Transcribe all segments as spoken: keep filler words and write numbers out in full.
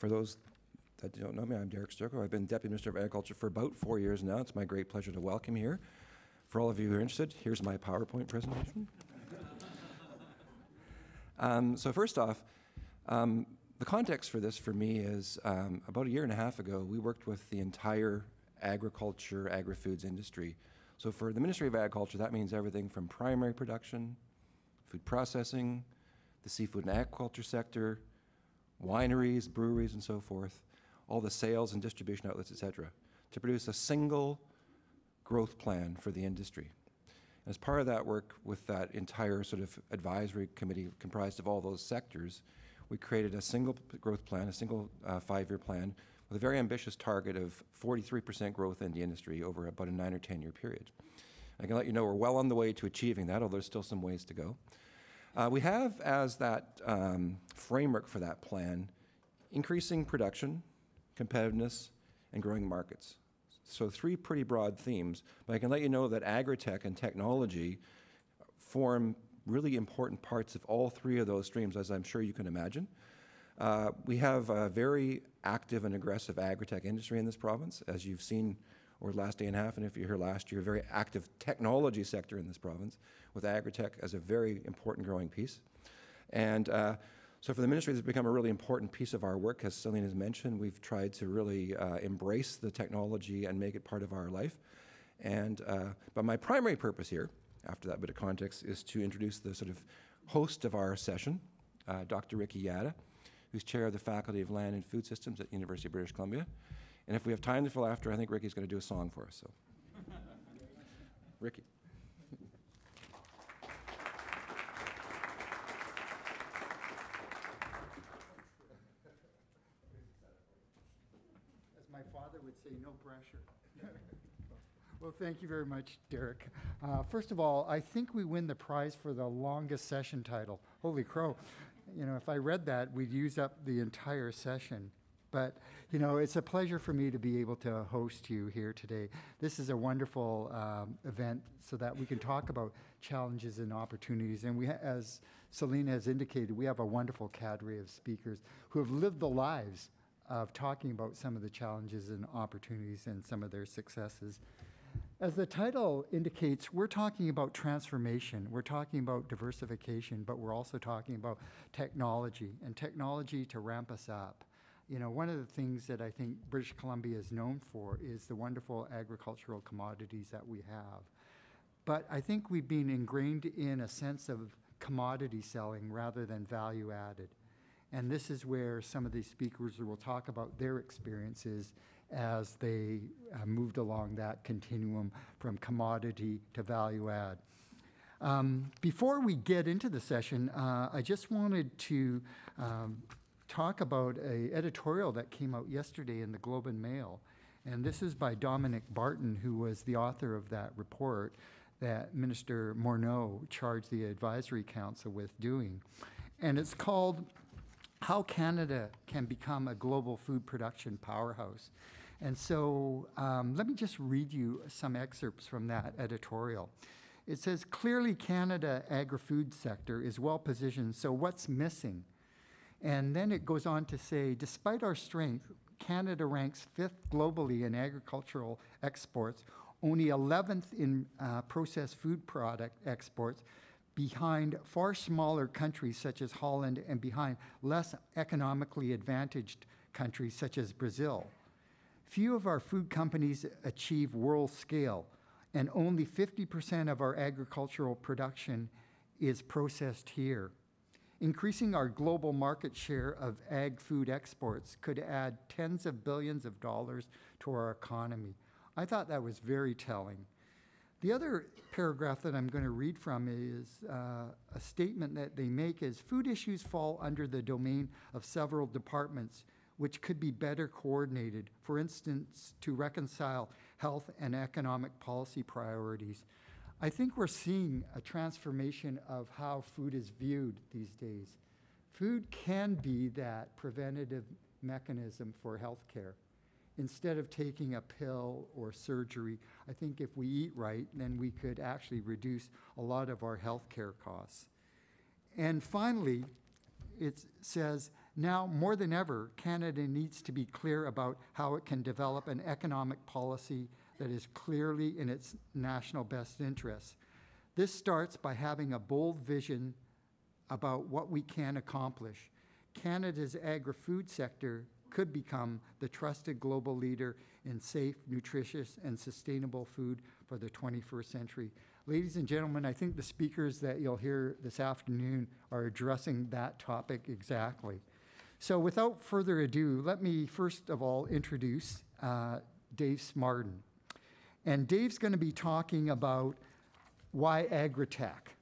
For those that don't know me, I'm Derek Sturko. I've been Deputy Minister of Agriculture for about four years now. It's my great pleasure to welcome you here. For all of you who are interested, here's my PowerPoint presentation. um, so first off, um, the context for this for me is um, about a year and a half ago, we worked with the entire agriculture, agri-foods industry. So for the Ministry of Agriculture, that means everything from primary production, food processing, the seafood and aquaculture sector, wineries, breweries, and so forth, all the sales and distribution outlets, et cetera, to produce a single growth plan for the industry. And as part of that work with that entire sort of advisory committee comprised of all those sectors, we created a single growth plan, a single uh, five-year plan with a very ambitious target of forty-three percent growth in the industry over about a nine or ten year period. I can let you know we're well on the way to achieving that, although there's still some ways to go. Uh, we have as that um, framework for that plan, increasing production, competitiveness, and growing markets. So three pretty broad themes, but I can let you know that agri-tech and technology form really important parts of all three of those streams, as I'm sure you can imagine. Uh, we have a very active and aggressive agri-tech industry in this province, as you've seen over the last day and a half, and if you're here last year, a very active technology sector in this province, with agri-tech as a very important growing piece. And uh, so for the ministry, it's become a really important piece of our work. As Celine has mentioned, we've tried to really uh, embrace the technology and make it part of our life. And, uh, but my primary purpose here, after that bit of context, is to introduce the sort of host of our session, uh, Doctor Ricky Yada, who's chair of the Faculty of Land and Food Systems at University of British Columbia. And if we have time to fill after, I think Ricky's going to do a song for us. So, Ricky. As my father would say, no pressure. Well, thank you very much, Derek. Uh, first of all, I think we win the prize for the longest session title. Holy crow. You know, if I read that, we'd use up the entire session. But, you know, it's a pleasure for me to be able to host you here today. This is a wonderful um, event so that we can talk about challenges and opportunities. And we, ha as Celine has indicated, we have a wonderful cadre of speakers who have lived the lives of talking about some of the challenges and opportunities and some of their successes. As the title indicates, we're talking about transformation, we're talking about diversification, but we're also talking about technology and technology to ramp us up. You know, one of the things that I think British Columbia is known for is the wonderful agricultural commodities that we have. But I think we've been ingrained in a sense of commodity selling rather than value added. And this is where some of these speakers will talk about their experiences as they uh, moved along that continuum from commodity to value add. Um, before we get into the session, uh, I just wanted to um, talk about an editorial that came out yesterday in the Globe and Mail. And this is by Dominic Barton, who was the author of that report that Minister Morneau charged the Advisory Council with doing. And it's called, How Canada Can Become a Global Food Production Powerhouse. And so um, let me just read you some excerpts from that editorial. It says, clearly Canada agri-food sector is well positioned, so what's missing? And then it goes on to say, despite our strength, Canada ranks fifth globally in agricultural exports, only eleventh in uh, processed food product exports, behind far smaller countries such as Holland and behind less economically advantaged countries such as Brazil. Few of our food companies achieve world scale, and only fifty percent of our agricultural production is processed here. Increasing our global market share of ag food exports could add tens of billions of dollars to our economy. I thought that was very telling. The other paragraph that I'm going to read from is uh, a statement that they make is, food issues fall under the domain of several departments, which could be better coordinated, for instance, to reconcile health and economic policy priorities. I think we're seeing a transformation of how food is viewed these days. Food can be that preventative mechanism for healthcare. Instead of taking a pill or surgery, I think if we eat right, then we could actually reduce a lot of our healthcare costs. And finally, it says Now, more than ever, Canada needs to be clear about how it can develop an economic policy that is clearly in its national best interests. This starts by having a bold vision about what we can accomplish. Canada's agri-food sector could become the trusted global leader in safe, nutritious, and sustainable food for the twenty-first century. Ladies and gentlemen, I think the speakers that you'll hear this afternoon are addressing that topic exactly. So without further ado, let me first of all introduce uh, Dave Smardon. And Dave's going to be talking about why agri-tech.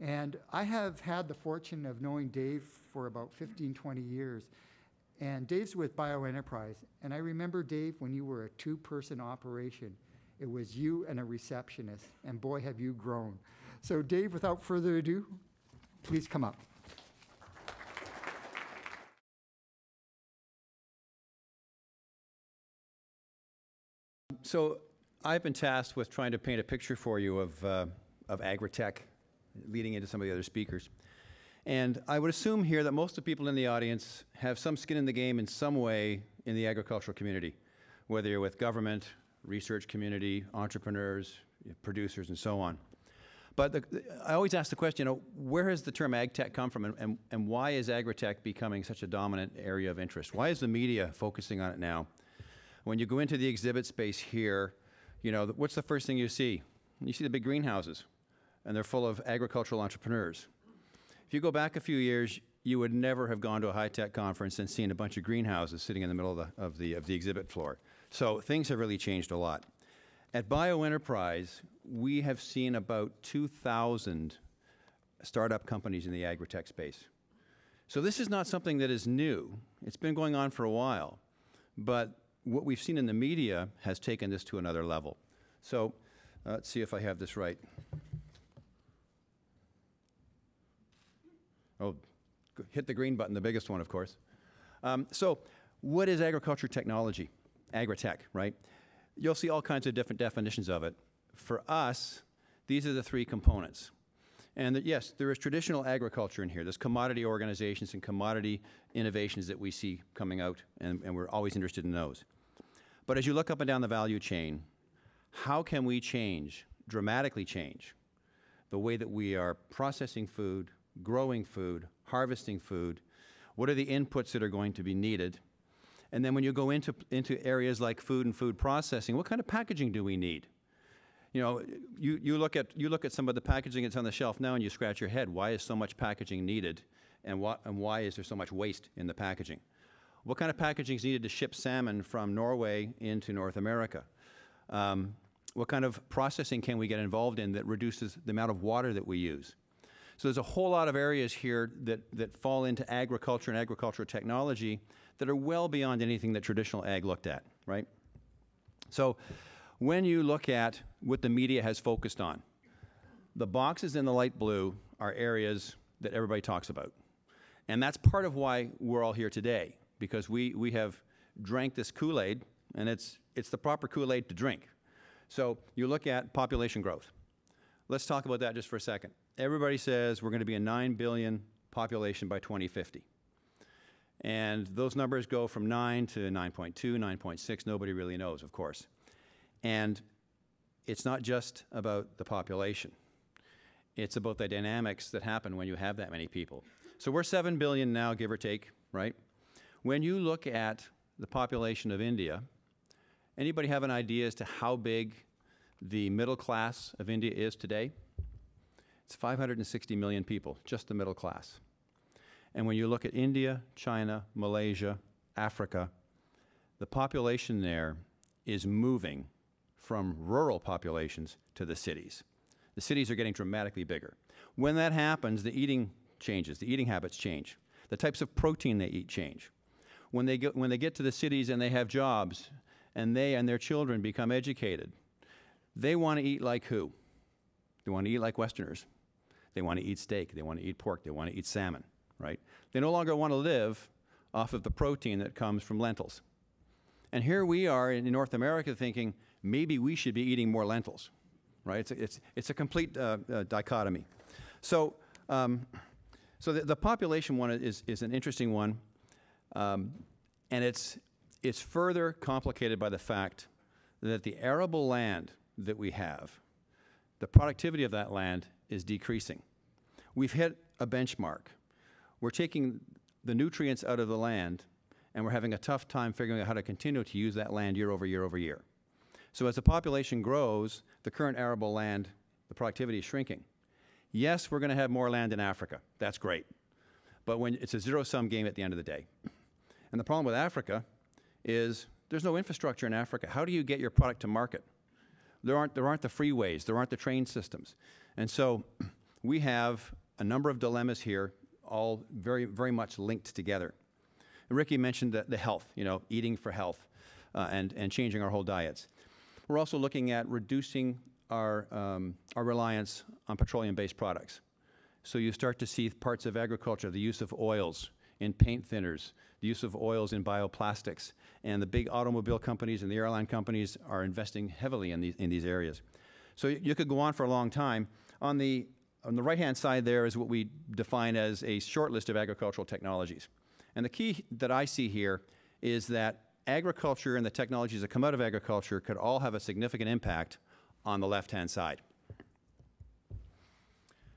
And I have had the fortune of knowing Dave for about fifteen, twenty years. And Dave's with Bioenterprise. And I remember, Dave, when you were a two-person operation, it was you and a receptionist. And boy, have you grown. So Dave, without further ado, please come up. So I've been tasked with trying to paint a picture for you of, uh, of agri-tech, leading into some of the other speakers. And I would assume here that most of the people in the audience have some skin in the game in some way in the agricultural community, whether you're with government, research community, entrepreneurs, producers, and so on. But the, the, I always ask the question, you know, where has the term ag-tech come from, and, and, and why is agri-tech becoming such a dominant area of interest? Why is the media focusing on it now? When you go into the exhibit space here, you know, what's the first thing you see? You see the big greenhouses, and they're full of agricultural entrepreneurs. If you go back a few years, you would never have gone to a high-tech conference and seen a bunch of greenhouses sitting in the middle of the, of the, of the exhibit floor. So things have really changed a lot. At Bioenterprise, we have seen about two thousand startup companies in the agri-tech space. So this is not something that is new. It's been going on for a while. But what we've seen in the media has taken this to another level. So uh, let's see if I have this right. Oh, hit the green button, the biggest one, of course. Um, so what is agriculture technology? Agri-tech, right? You'll see all kinds of different definitions of it. For us, these are the three components. And that, yes, there is traditional agriculture in here. There's commodity organizations and commodity innovations that we see coming out, and, and we're always interested in those. But as you look up and down the value chain, how can we change, dramatically change, the way that we are processing food, growing food, harvesting food? What are the inputs that are going to be needed? And then when you go into, into areas like food and food processing, what kind of packaging do we need? You know, you, you, look at, you look at some of the packaging that's on the shelf now and you scratch your head. Why is so much packaging needed? And, wh and why is there so much waste in the packaging? What kind of packaging is needed to ship salmon from Norway into North America? Um, what kind of processing can we get involved in that reduces the amount of water that we use? So there's a whole lot of areas here that, that fall into agriculture and agricultural technology that are well beyond anything that traditional ag looked at, right? So when you look at what the media has focused on, the boxes in the light blue are areas that everybody talks about. And that's part of why we're all here today, because we, we have drank this Kool-Aid, and it's, it's the proper Kool-Aid to drink. So you look at population growth. Let's talk about that just for a second. Everybody says we're going to be a nine billion population by twenty fifty. And those numbers go from nine to nine point two, nine point six. Nobody really knows, of course. And it's not just about the population. It's about the dynamics that happen when you have that many people. So we're seven billion now, give or take, right? When you look at the population of India, anybody have an idea as to how big the middle class of India is today? It's five hundred sixty million people, just the middle class. And when you look at India, China, Malaysia, Africa, the population there is moving from rural populations to the cities. The cities are getting dramatically bigger. When that happens, the eating changes, the eating habits change. The types of protein they eat change. When they get, when they get to the cities and they have jobs, and they and their children become educated, they want to eat like who? They want to eat like Westerners. They want to eat steak. They want to eat pork. They want to eat salmon, right? They no longer want to live off of the protein that comes from lentils. And here we are in North America thinking, maybe we should be eating more lentils, right? It's a, it's, it's a complete uh, uh, dichotomy. So, um, so the, the population one is, is an interesting one. Um, and it's, it's further complicated by the fact that the arable land that we have, the productivity of that land is decreasing. We've hit a benchmark. We're taking the nutrients out of the land, and we're having a tough time figuring out how to continue to use that land year over year over year. So as the population grows, the current arable land, the productivity is shrinking. Yes, we're going to have more land in Africa. That's great. But when it's a zero-sum game at the end of the day. And the problem with Africa is there's no infrastructure in Africa. How do you get your product to market? There aren't, there aren't the freeways. There aren't the train systems. And so we have a number of dilemmas here, all very, very much linked together. And Ricky mentioned the, the health, you know, eating for health uh, and, and changing our whole diets. We're also looking at reducing our, um, our reliance on petroleum-based products. So you start to see parts of agriculture, the use of oils in paint thinners, the use of oils in bioplastics, and the big automobile companies and the airline companies are investing heavily in these, in these areas. So you could go on for a long time. On the, on the right-hand side there is what we define as a short list of agricultural technologies. And the key that I see here is that agriculture and the technologies that come out of agriculture could all have a significant impact on the left-hand side.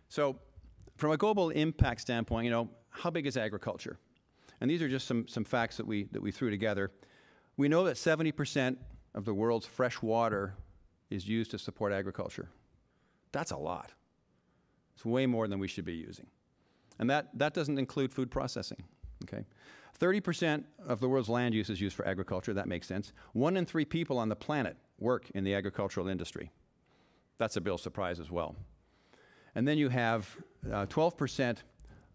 So from a global impact standpoint, you know, how big is agriculture? And these are just some, some facts that we, that we threw together. We know that seventy percent of the world's fresh water is used to support agriculture. That's a lot. It's way more than we should be using. And that, that doesn't include food processing. Okay, thirty percent of the world's land use is used for agriculture. That makes sense. One in three people on the planet work in the agricultural industry. That's a bill surprise as well. And then you have uh, twelve percent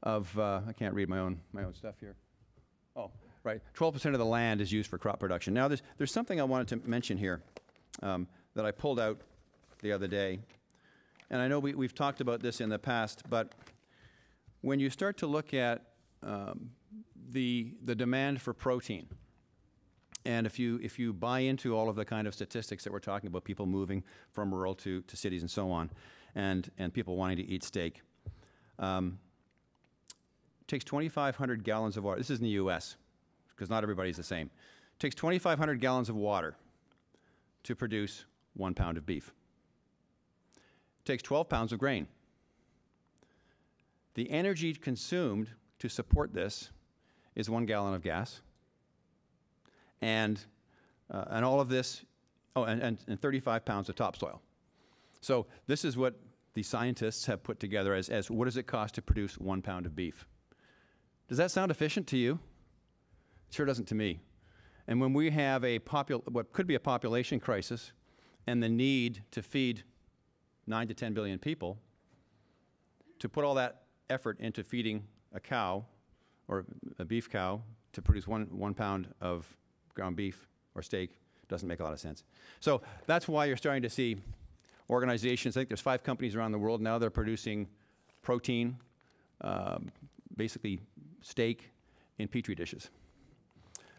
of, uh, I can't read my own, my own stuff here. Oh, right, twelve percent of the land is used for crop production. Now there's, there's something I wanted to mention here um, that I pulled out the other day. And I know we, we've talked about this in the past, but when you start to look at um, the, the demand for protein, and if you, if you buy into all of the kind of statistics that we're talking about, people moving from rural to, to cities and so on, and, and people wanting to eat steak, um, it takes twenty-five hundred gallons of water. This is in the U S, because not everybody's the same. It takes twenty-five hundred gallons of water to produce one pound of beef. It takes twelve pounds of grain. The energy consumed to support this is one gallon of gas. And, uh, and all of this, oh, and, and, and thirty-five pounds of topsoil. So this is what the scientists have put together as, as what does it cost to produce one pound of beef? Does that sound efficient to you? It sure doesn't to me. And when we have a popul- what could be a population crisis and the need to feed nine to ten billion people, to put all that effort into feeding a cow or a beef cow to produce one, one pound of ground beef or steak doesn't make a lot of sense. So that's why you're starting to see organizations. I think there's five companies around the world now that are producing protein, um, basically steak in Petri dishes,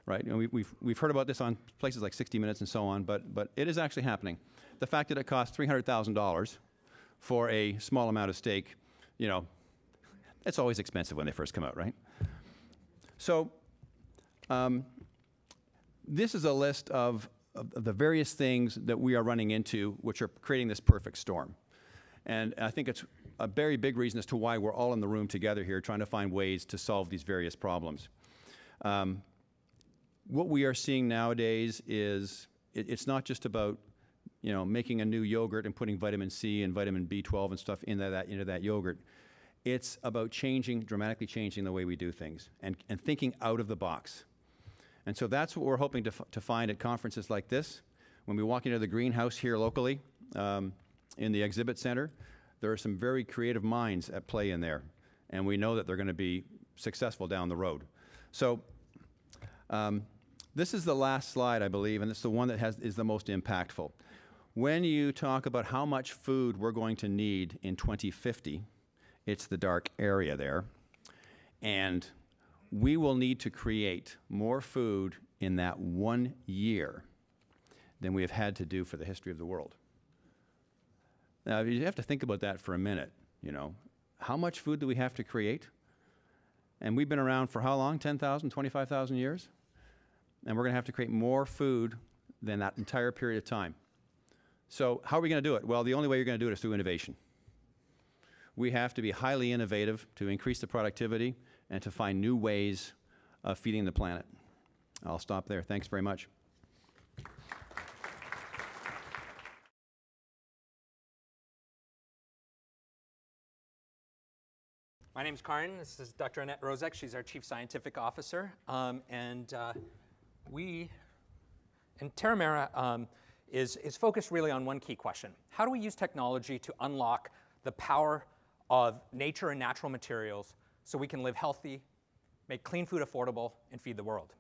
right? And we, we've, we've heard about this on places like sixty minutes and so on, but, but it is actually happening. The fact that it costs three hundred thousand dollars for a small amount of steak, you know, it's always expensive when they first come out, right? So, um, this is a list of, of the various things that we are running into which are creating this perfect storm. And I think it's a very big reason as to why we're all in the room together here trying to find ways to solve these various problems. Um, what we are seeing nowadays is it, it's not just about, you know, making a new yogurt and putting vitamin C and vitamin B twelve and stuff into that, into that yogurt. It's about changing, dramatically changing the way we do things and, and thinking out of the box. And so that's what we're hoping to, f to find at conferences like this. When we walk into the greenhouse here locally, um, in the exhibit center, there are some very creative minds at play in there. And we know that they're going to be successful down the road. So um, this is the last slide, I believe, and it's the one that has, is the most impactful. When you talk about how much food we're going to need in twenty fifty, it's the dark area there. And we will need to create more food in that one year than we have had to do for the history of the world. Now, you have to think about that for a minute, you know. How much food do we have to create? And we've been around for how long? ten thousand, twenty-five thousand years? And we're going to have to create more food than that entire period of time. So how are we going to do it? Well, the only way you're going to do it is through innovation. We have to be highly innovative to increase the productivity and to find new ways of feeding the planet. I'll stop there. Thanks very much. My name is Karin. This is Doctor Annette Rozek. She's our Chief Scientific Officer. Um, and uh, we, and TerraMera um, is, is focused really on one key question. How do we use technology to unlock the power of nature and natural materials so we can live healthy, make clean food affordable, and feed the world?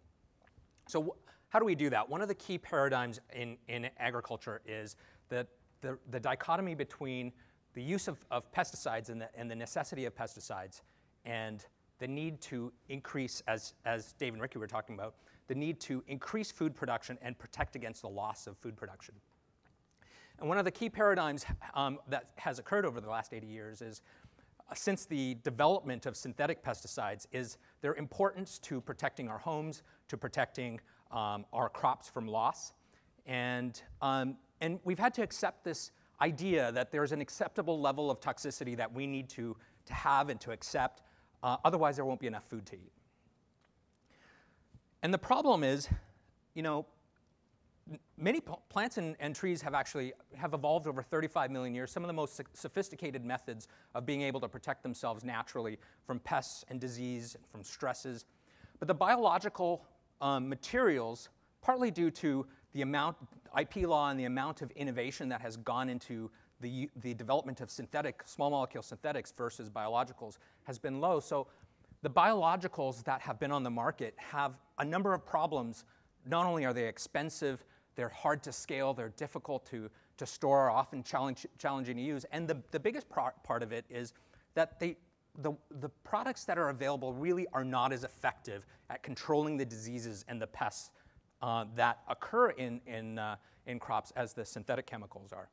So how do we do that? One of the key paradigms in, in agriculture is that the, the dichotomy between the use of, of pesticides and the, and the necessity of pesticides and the need to increase, as, as Dave and Ricky were talking about, the need to increase food production and protect against the loss of food production. And one of the key paradigms um, that has occurred over the last eighty years is, uh, since the development of synthetic pesticides, is their importance to protecting our homes, to protecting um, our crops from loss. And, um, and we've had to accept this idea that there's an acceptable level of toxicity that we need to, to have and to accept, uh, otherwise there won't be enough food to eat. And the problem is, you know, many plants and, and trees have actually have evolved over thirty-five million years, some of the most sophisticated methods of being able to protect themselves naturally from pests and disease and from stresses. But the biological um, materials, partly due to the amount, I P law and the amount of innovation that has gone into the, the development of synthetic, small molecule synthetics versus biologicals has been low. So the biologicals that have been on the market have a number of problems. Not only are they expensive, they're hard to scale, they're difficult to, to store, often challenge, challenging to use. And the, the biggest pro part of it is that they, the, the products that are available really are not as effective at controlling the diseases and the pests Uh, that occur in, in, uh, in crops as the synthetic chemicals are.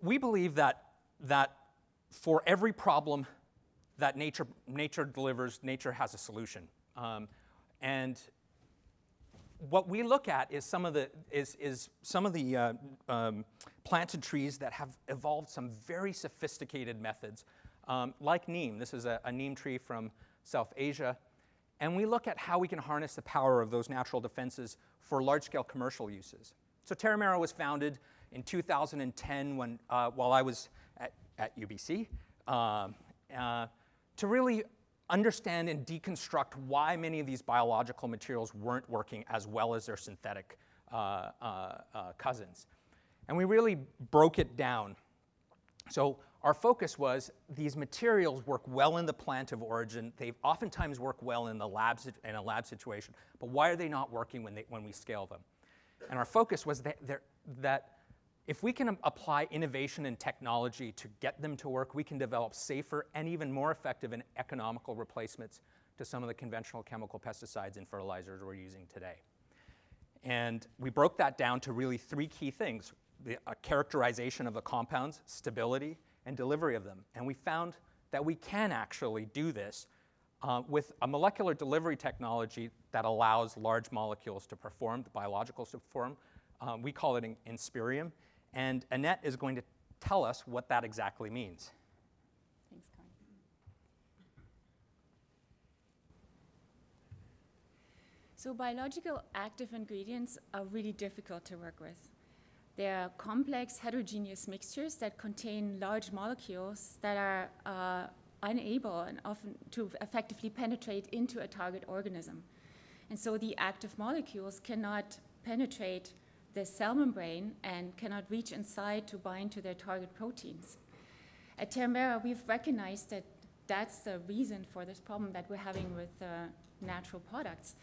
We believe that, that for every problem that nature, nature delivers, nature has a solution. Um, and what we look at is some of the, is, is some of the uh, um, planted trees that have evolved some very sophisticated methods, um, like neem. This is a, a neem tree from South Asia. And we look at how we can harness the power of those natural defenses for large-scale commercial uses. So TerraMera was founded in two thousand ten when, uh, while I was at, at U B C um, uh, to really understand and deconstruct why many of these biological materials weren't working as well as their synthetic uh, uh, uh, cousins. And we really broke it down. So our focus was these materials work well in the plant of origin. They oftentimes work well in the labs, in a lab situation, but why are they not working when, they, when we scale them? And our focus was that, that if we can apply innovation and technology to get them to work, we can develop safer and even more effective and economical replacements to some of the conventional chemical pesticides and fertilizers we're using today. And we broke that down to really three key things: the uh, characterization of the compounds, stability, and delivery of them. And we found that we can actually do this uh, with a molecular delivery technology that allows large molecules to perform, the biologicals to perform. Uh, we call it Inspirium. And Annette is going to tell us what that exactly means. Thanks, Karin. So biological active ingredients are really difficult to work with. They are complex, heterogeneous mixtures that contain large molecules that are uh, unable and often to effectively penetrate into a target organism. And so the active molecules cannot penetrate the cell membrane and cannot reach inside to bind to their target proteins. At TerraMera, we've recognized that that's the reason for this problem that we're having with uh, natural products.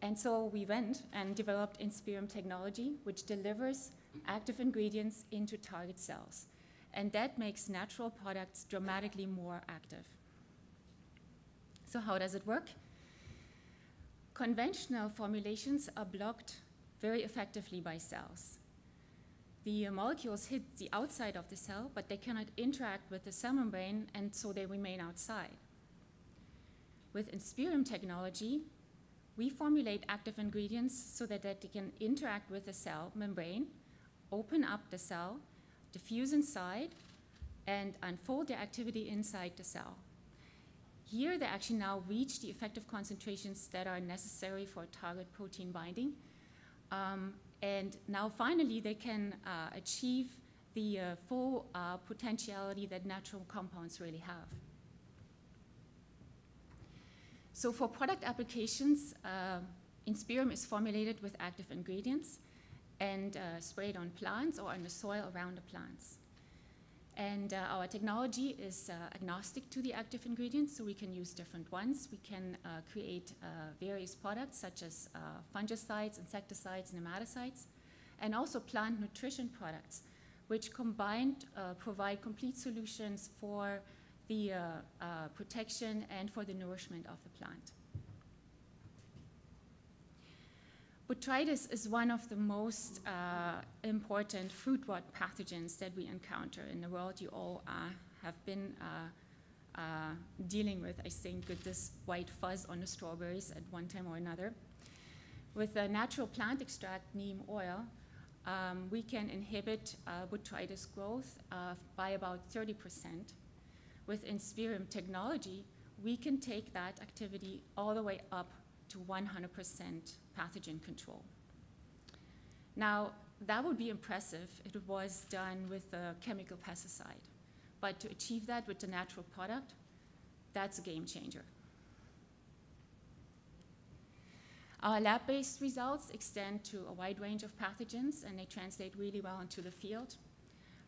And so we went and developed Inspirium technology, which delivers active ingredients into target cells. And that makes natural products dramatically more active. So how does it work? Conventional formulations are blocked very effectively by cells. The molecules hit the outside of the cell, but they cannot interact with the cell membrane, and so they remain outside. With Inspirium technology, we formulate active ingredients so that, that they can interact with the cell membrane, open up the cell, diffuse inside, and unfold their activity inside the cell. Here, they actually now reach the effective concentrations that are necessary for target protein binding. Um, and now, finally, they can uh, achieve the uh, full uh, potentiality that natural compounds really have. So for product applications, uh, Inspirium is formulated with active ingredients and uh, sprayed on plants or on the soil around the plants. And uh, our technology is uh, agnostic to the active ingredients, so we can use different ones. We can uh, create uh, various products such as uh, fungicides, insecticides, nematicides, and also plant nutrition products, which combined uh, provide complete solutions for the uh, uh, protection and for the nourishment of the plant. Botrytis is one of the most uh, important fruit rot pathogens that we encounter in the world. You all uh, have been uh, uh, dealing with, I think, with this white fuzz on the strawberries at one time or another. With a natural plant extract, neem oil, um, we can inhibit uh, botrytis growth uh, by about thirty percent. With Inspirium technology, we can take that activity all the way up to one hundred percent pathogen control. Now, that would be impressive. It was done with a chemical pesticide. But to achieve that with the natural product, that's a game changer. Our lab-based results extend to a wide range of pathogens, and they translate really well into the field.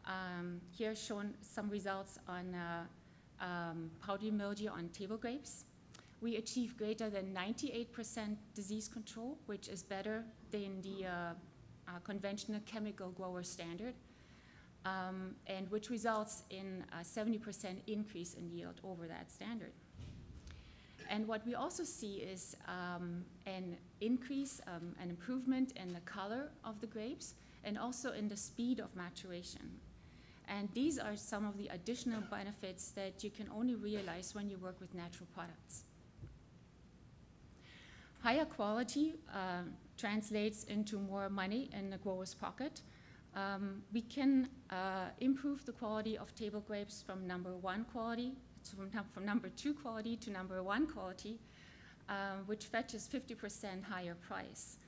Um, here shown some results on uh, um, powdery mildew on table grapes. We achieve greater than ninety-eight percent disease control, which is better than the uh, uh, conventional chemical grower standard, um, and which results in a seventy percent increase in yield over that standard. And what we also see is um, an increase, um, an improvement in the color of the grapes, and also in the speed of maturation. And these are some of the additional benefits that you can only realize when you work with natural products. Higher quality uh, translates into more money in the grower's pocket. Um, we can uh, improve the quality of table grapes from number one quality, to from, from number two quality to number one quality, uh, which fetches fifty percent higher price.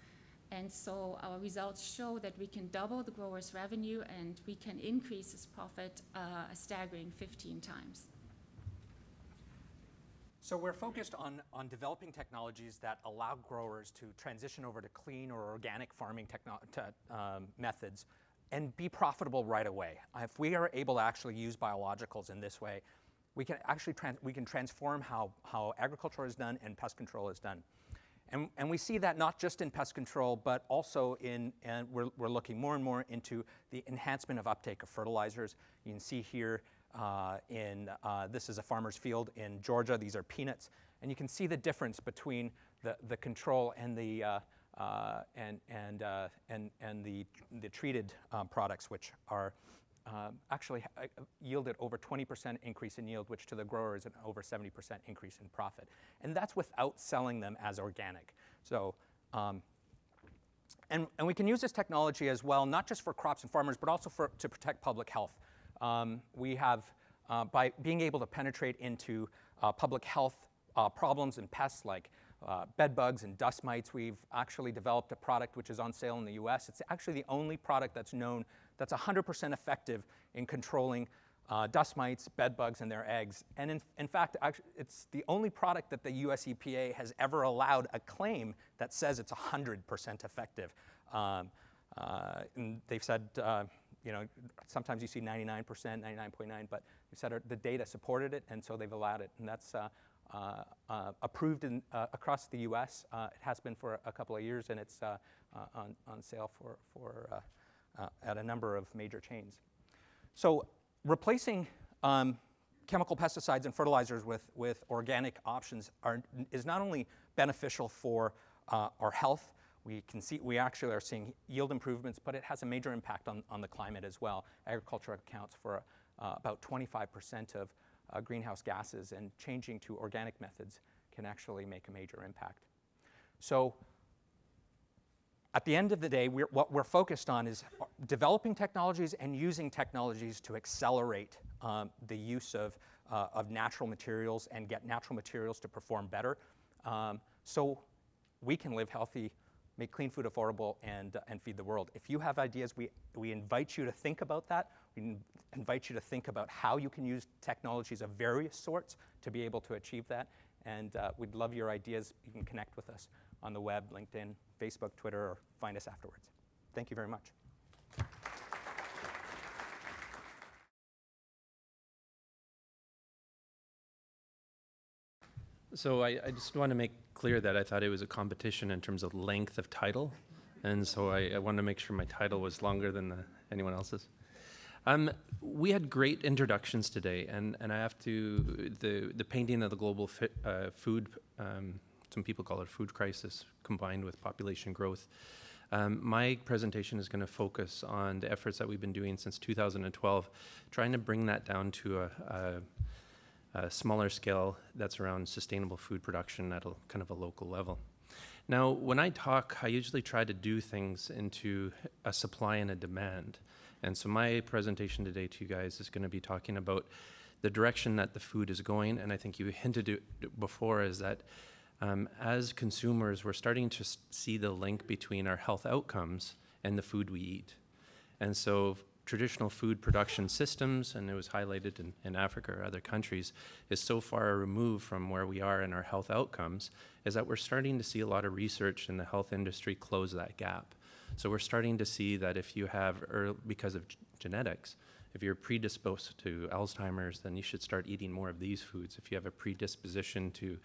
And so our results show that we can double the grower's revenue and we can increase his profit uh, a staggering fifteen times. So we're focused on, on developing technologies that allow growers to transition over to clean or organic farming te um, methods and be profitable right away. If we are able to actually use biologicals in this way, we can actually trans we can transform how, how agriculture is done and pest control is done. And, and we see that not just in pest control, but also in, and we're, we're looking more and more into the enhancement of uptake of fertilizers. You can see here, Uh, in uh, this is a farmer's field in Georgia. These are peanuts, and you can see the difference between the the control and the uh, uh, and and uh, and and the the treated um, products, which are uh, actually uh, yielded over twenty percent increase in yield, which to the grower is an over seventy percent increase in profit, and that's without selling them as organic. So. Um, and and we can use this technology as well, not just for crops and farmers, but also for to protect public health. Um, we have, uh, by being able to penetrate into uh, public health uh, problems and pests like uh, bed bugs and dust mites, we've actually developed a product which is on sale in the U S. It's actually the only product that's known that's one hundred percent effective in controlling uh, dust mites, bed bugs, and their eggs. And in, in fact, actually, it's the only product that the U S E P A has ever allowed a claim that says it's one hundred percent effective. Um, uh, and they've said, uh, you know, sometimes you see ninety-nine percent, ninety-nine point nine, but you said the data supported it, and so they've allowed it. And that's uh, uh, uh, approved in, uh, across the U S. Uh, it has been for a couple of years, and it's uh, uh, on, on sale for, for, uh, uh, at a number of major chains. So replacing um, chemical pesticides and fertilizers with, with organic options are, is not only beneficial for uh, our health. We can see, we actually are seeing yield improvements, but it has a major impact on, on the climate as well. Agriculture accounts for uh, about twenty-five percent of uh, greenhouse gases, and changing to organic methods can actually make a major impact. So at the end of the day, we're, what we're focused on is developing technologies and using technologies to accelerate um, the use of, uh, of natural materials and get natural materials to perform better, um, so we can live healthy, make clean food affordable, and, uh, and feed the world. If you have ideas, we, we invite you to think about that. We invite you to think about how you can use technologies of various sorts to be able to achieve that, and uh, we'd love your ideas. You can connect with us on the web, LinkedIn, Facebook, Twitter, or find us afterwards. Thank you very much. So I, I just want to make clear that I thought it was a competition in terms of length of title, and so I, I wanted to make sure my title was longer than the, anyone else's. Um, we had great introductions today, and, and I have to, the, the painting of the global fi, uh, food, um, some people call it food crisis, combined with population growth. Um, my presentation is going to focus on the efforts that we've been doing since two thousand twelve, trying to bring that down to a, a, a smaller scale that's around sustainable food production at a kind of a local level. Now, when I talk, I usually try to do things into a supply and a demand. And so my presentation today to you guys is going to be talking about the direction that the food is going, and I think you hinted it before is that um, as consumers, we're starting to see the link between our health outcomes and the food we eat. And so traditional food production systems, and it was highlighted in, in Africa or other countries, is so far removed from where we are in our health outcomes, is that we're starting to see a lot of research in the health industry close that gap. So we're starting to see that if you have, early, because of genetics, if you're predisposed to Alzheimer's, then you should start eating more of these foods. If you have a predisposition to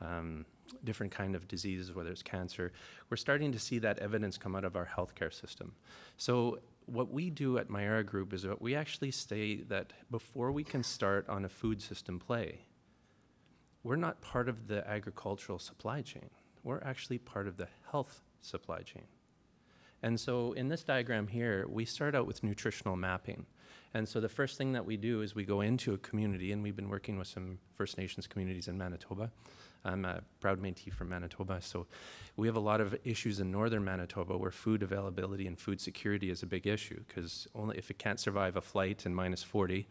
um, different kind of diseases, whether it's cancer, we're starting to see that evidence come out of our healthcare system. So what we do at Myera Group is that we actually say that before we can start on a food system play, we're not part of the agricultural supply chain. We're actually part of the health supply chain. And so in this diagram here, we start out with nutritional mapping. And so the first thing that we do is we go into a community, and we've been working with some First Nations communities in Manitoba. I'm a proud Métis from Manitoba, so we have a lot of issues in northern Manitoba where food availability and food security is a big issue, because only if it can't survive a flight in minus forty,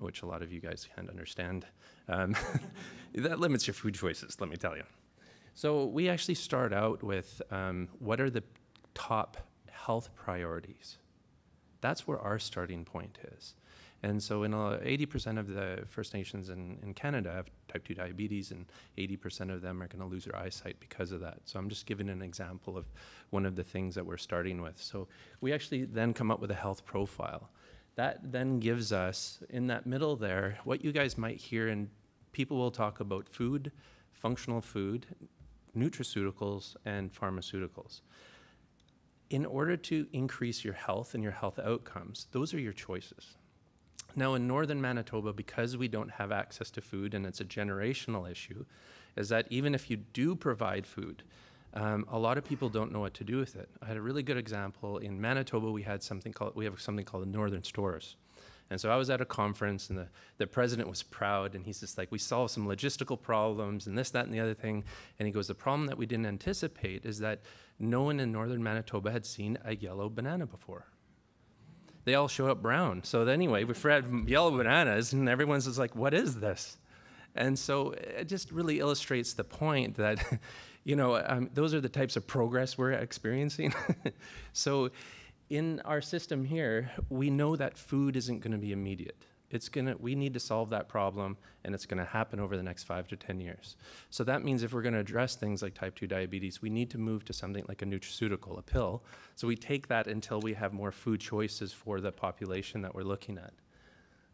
which a lot of you guys can't understand, um, that limits your food choices, let me tell you. So we actually start out with um, what are the top health priorities. That's where our starting point is. And so in eighty percent of the First Nations in, in Canada have type two diabetes, and eighty percent of them are gonna lose their eyesight because of that. So I'm just giving an example of one of the things that we're starting with. So we actually then come up with a health profile. That then gives us, in that middle there, what you guys might hear, and people will talk about food, functional food, nutraceuticals, and pharmaceuticals. In order to increase your health and your health outcomes, those are your choices. Now in northern Manitoba, because we don't have access to food, and it's a generational issue, is that even if you do provide food, um, a lot of people don't know what to do with it. I had a really good example in Manitoba. We had something called, we have something called the Northern Stores. And so I was at a conference, and the, the president was proud, and he's just like, we solved some logistical problems and this, that, and the other thing. And he goes, the problem that we didn't anticipate is that no one in northern Manitoba had seen a yellow banana before. They all showed up brown. So anyway, we had yellow bananas, and everyone's just like, what is this? And so it just really illustrates the point that, you know, um, those are the types of progress we're experiencing. So in our system here, we know that food isn't going to be immediate. It's gonna, we need to solve that problem, and it's gonna happen over the next five to ten years. So that means if we're gonna address things like type two diabetes, we need to move to something like a nutraceutical, a pill. So we take that until we have more food choices for the population that we're looking at.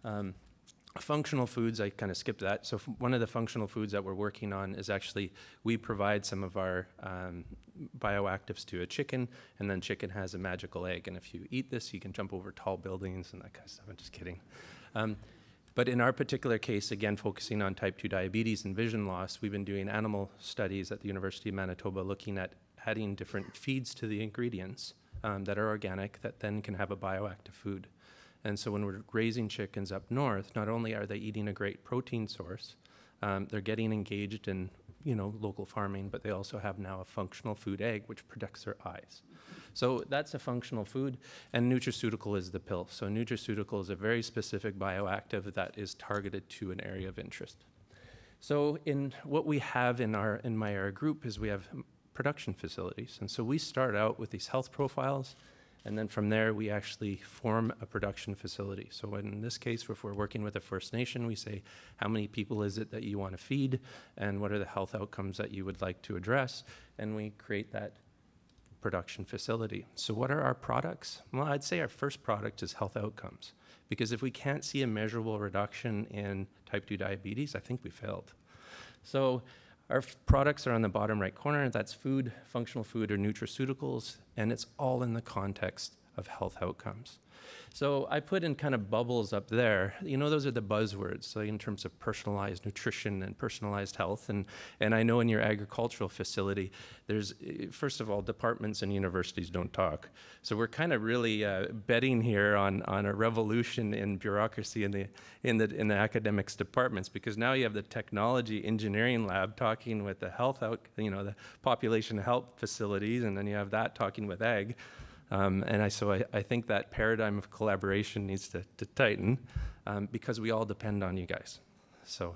Um, functional foods, I kind of skipped that. So one of the functional foods that we're working on is actually, we provide some of our um, bioactives to a chicken, and then chicken has a magical egg. And if you eat this, you can jump over tall buildings and that kind of stuff. I'm just kidding. Um, but in our particular case, again, focusing on type two diabetes and vision loss, we've been doing animal studies at the University of Manitoba looking at adding different feeds to the ingredients um, that are organic that then can have a bioactive food. And so when we're raising chickens up north, not only are they eating a great protein source, um, they're getting engaged in you know, local farming, but they also have now a functional food egg, which protects their eyes. So that's a functional food, and nutraceutical is the pill. So nutraceutical is a very specific bioactive that is targeted to an area of interest. So in what we have in our in Myera Group is we have production facilities, and so we start out with these health profiles, and then from there we actually form a production facility. So in this case, if we're working with a First Nation, we say, how many people is it that you want to feed, and what are the health outcomes that you would like to address, and we create that production facility. So what are our products? Well, I'd say our first product is health outcomes, because if we can't see a measurable reduction in type two diabetes, I think we failed. So our products are on the bottom right corner. That's food, functional food, or nutraceuticals, and it's all in the context of health outcomes. So I put in kind of bubbles up there. You know, those are the buzzwords, so in terms of personalized nutrition and personalized health. And, and I know in your agricultural facility, there's, first of all, departments and universities don't talk. So we're kind of really uh, betting here on, on a revolution in bureaucracy in the, in, the, in the academics departments, because now you have the technology engineering lab talking with the health, out, you know, the population health facilities, and then you have that talking with ag. Um, and I, so I, I think that paradigm of collaboration needs to, to tighten um, because we all depend on you guys. So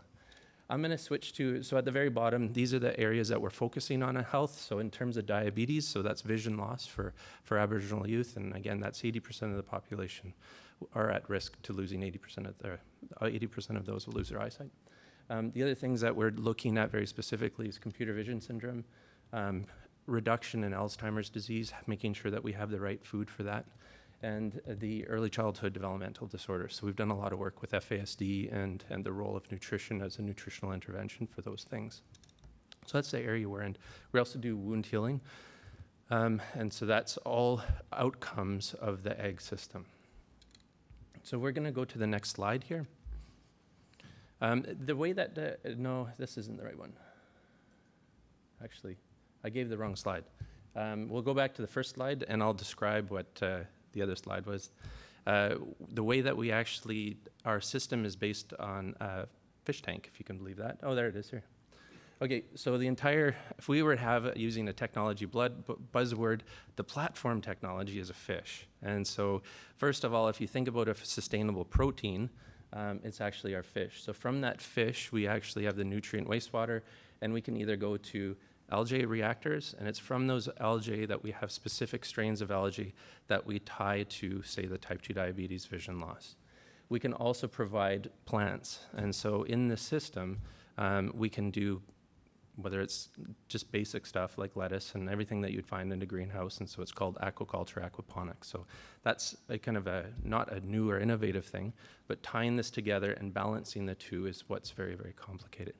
I'm going to switch to, so at the very bottom, these are the areas that we're focusing on in health. So in terms of diabetes, so that's vision loss for, for Aboriginal youth. And again, that's eighty percent of the population are at risk to losing eighty percent of their, eighty percent of those will lose their eyesight. Um, the other things that we're looking at very specifically is computer vision syndrome. Um, reduction in Alzheimer's disease, making sure that we have the right food for that, and the early childhood developmental disorders. So we've done a lot of work with F A S D and, and the role of nutrition as a nutritional intervention for those things. So that's the area we're in. We also do wound healing, um, and so that's all outcomes of the egg system. So we're going to go to the next slide here. Um, the way that, uh, no, this isn't the right one. Actually, I gave the wrong slide. Um, we'll go back to the first slide, and I'll describe what uh, the other slide was. Uh, the way that we actually, our system is based on a fish tank, if you can believe that. Oh, there it is here. Okay, so the entire, if we were to have, uh, using a technology blood bu buzzword, the platform technology is a fish. And so first of all, if you think about a sustainable protein, um, it's actually our fish. So from that fish, we actually have the nutrient wastewater, and we can either go to algae reactors, and it's from those algae that we have specific strains of algae that we tie to, say, the type two diabetes vision loss. We can also provide plants, and so in the system, um, we can do, whether it's just basic stuff like lettuce and everything that you'd find in a greenhouse, and so it's called aquaculture, aquaponics. So that's a kind of a, not a new or innovative thing, but tying this together and balancing the two is what's very, very complicated.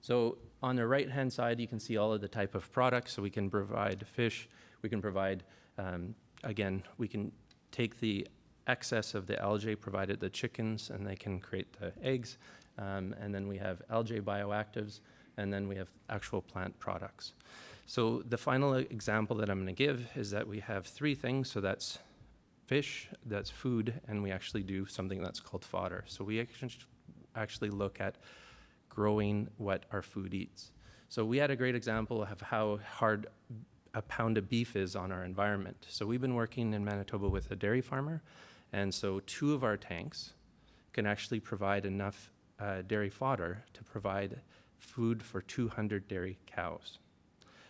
So on the right-hand side, you can see all of the type of products. So we can provide fish. We can provide, um, again, we can take the excess of the algae provided the chickens, and they can create the eggs. Um, and then we have algae bioactives, and then we have actual plant products. So the final example that I'm going to give is that we have three things. So that's fish, that's food, and we actually do something that's called fodder. So we actually look at growing what our food eats. So we had a great example of how hard a pound of beef is on our environment. So we've been working in Manitoba with a dairy farmer, and so two of our tanks can actually provide enough uh, dairy fodder to provide food for two hundred dairy cows.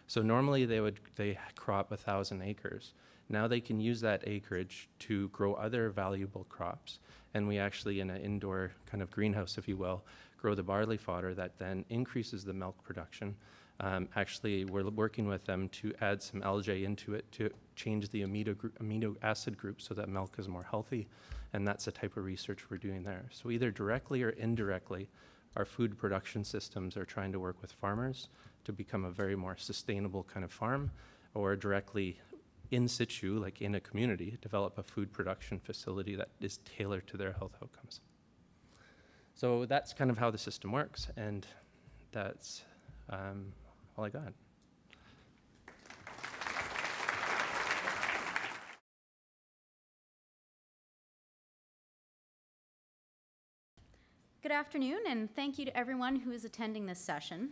So normally they would they crop one thousand acres. Now they can use that acreage to grow other valuable crops, and we actually, in an indoor kind of greenhouse, if you will, grow the barley fodder that then increases the milk production. Um, actually, we're working with them to add some algae into it to change the amino, gr amino acid group so that milk is more healthy, and that's the type of research we're doing there. So either directly or indirectly, our food production systems are trying to work with farmers to become a very more sustainable kind of farm, or directly in situ, like in a community, develop a food production facility that is tailored to their health outcomes. So that's kind of how the system works, and that's um, all I got. Good afternoon, and thank you to everyone who is attending this session.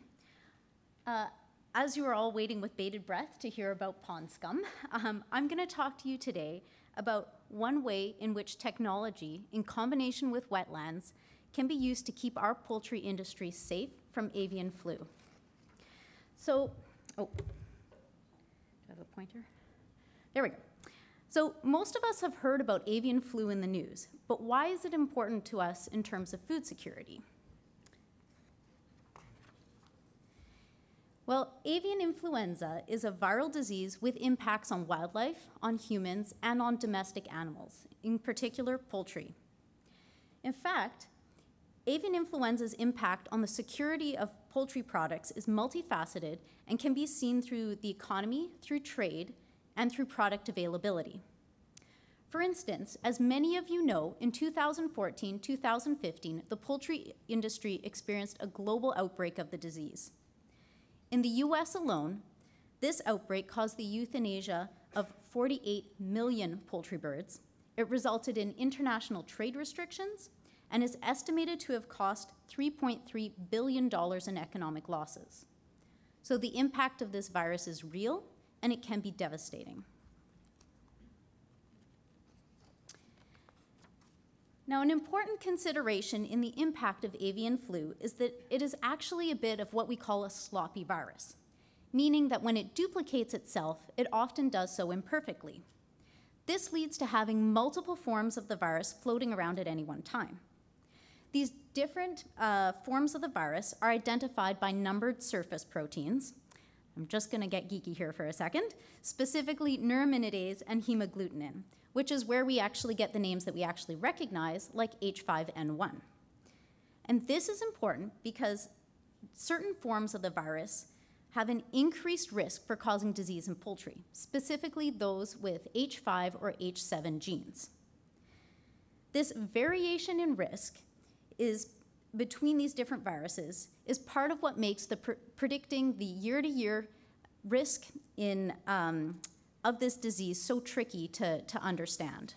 Uh, as you are all waiting with bated breath to hear about pond scum, um, I'm going to talk to you today about one way in which technology, in combination with wetlands, can be used to keep our poultry industry safe from avian flu. So, oh, do I have a pointer? There we go. So most of us have heard about avian flu in the news, but why is it important to us in terms of food security? Well, avian influenza is a viral disease with impacts on wildlife, on humans, and on domestic animals, in particular poultry. In fact, avian influenza's impact on the security of poultry products is multifaceted and can be seen through the economy, through trade, and through product availability. For instance, as many of you know, in two thousand fourteen to two thousand fifteen, the poultry industry experienced a global outbreak of the disease. In the U S alone, this outbreak caused the euthanasia of forty-eight million poultry birds. It resulted in international trade restrictions and is estimated to have cost three point three billion dollars in economic losses. So the impact of this virus is real, and it can be devastating. Now, an important consideration in the impact of avian flu is that it is actually a bit of what we call a sloppy virus, meaning that when it duplicates itself, it often does so imperfectly. This leads to having multiple forms of the virus floating around at any one time. These different uh, forms of the virus are identified by numbered surface proteins. I'm just going to get geeky here for a second, specifically neuraminidase and hemagglutinin, which is where we actually get the names that we actually recognize, like H five N one. And this is important because certain forms of the virus have an increased risk for causing disease in poultry, specifically those with H five or H seven genes. This variation in risk is between these different viruses is part of what makes the pr predicting the year-to-year risk in, um, of this disease so tricky to, to understand.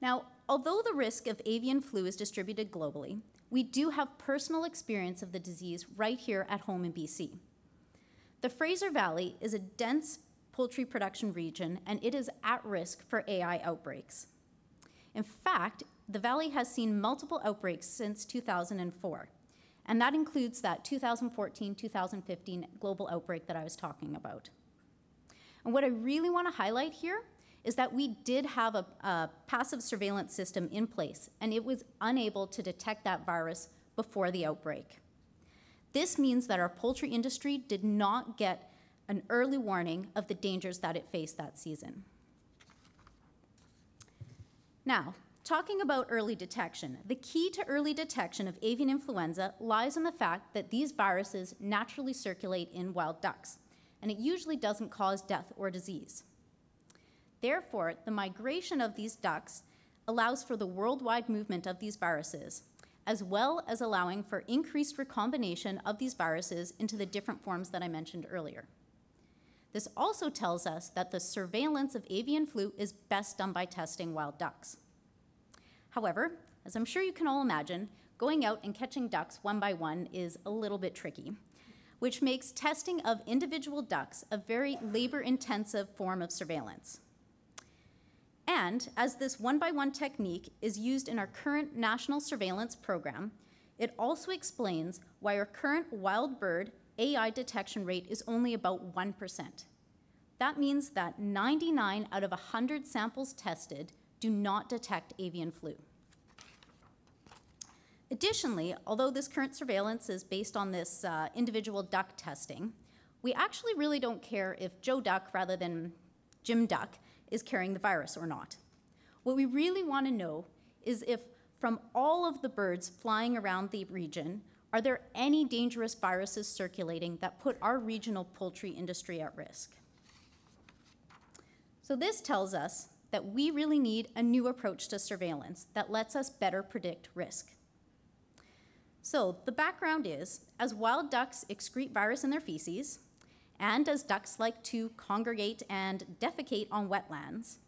Now, although the risk of avian flu is distributed globally, we do have personal experience of the disease right here at home in B C. The Fraser Valley is a dense poultry production region, and it is at risk for A I outbreaks. In fact, the valley has seen multiple outbreaks since two thousand four, and that includes that two thousand fourteen to two thousand fifteen global outbreak that I was talking about. And what I really want to highlight here is that we did have a, a passive surveillance system in place, and it was unable to detect that virus before the outbreak. This means that our poultry industry did not get an early warning of the dangers that it faced that season. Now, talking about early detection, the key to early detection of avian influenza lies in the fact that these viruses naturally circulate in wild ducks, and it usually doesn't cause death or disease. Therefore, the migration of these ducks allows for the worldwide movement of these viruses, as well as allowing for increased recombination of these viruses into the different forms that I mentioned earlier. This also tells us that the surveillance of avian flu is best done by testing wild ducks. However, as I'm sure you can all imagine, going out and catching ducks one by one is a little bit tricky, which makes testing of individual ducks a very labor-intensive form of surveillance. And as this one-by-one technique is used in our current national surveillance program, it also explains why our current wild bird A I detection rate is only about one percent. That means that ninety-nine out of one hundred samples tested do not detect avian flu. Additionally, although this current surveillance is based on this uh, individual duck testing, we actually really don't care if Joe Duck rather than Jim Duck is carrying the virus or not. What we really want to know is if from all of the birds flying around the region, are there any dangerous viruses circulating that put our regional poultry industry at risk? So this tells us that we really need a new approach to surveillance that lets us better predict risk. So the background is, as wild ducks excrete virus in their feces, and as ducks like to congregate and defecate on wetlands,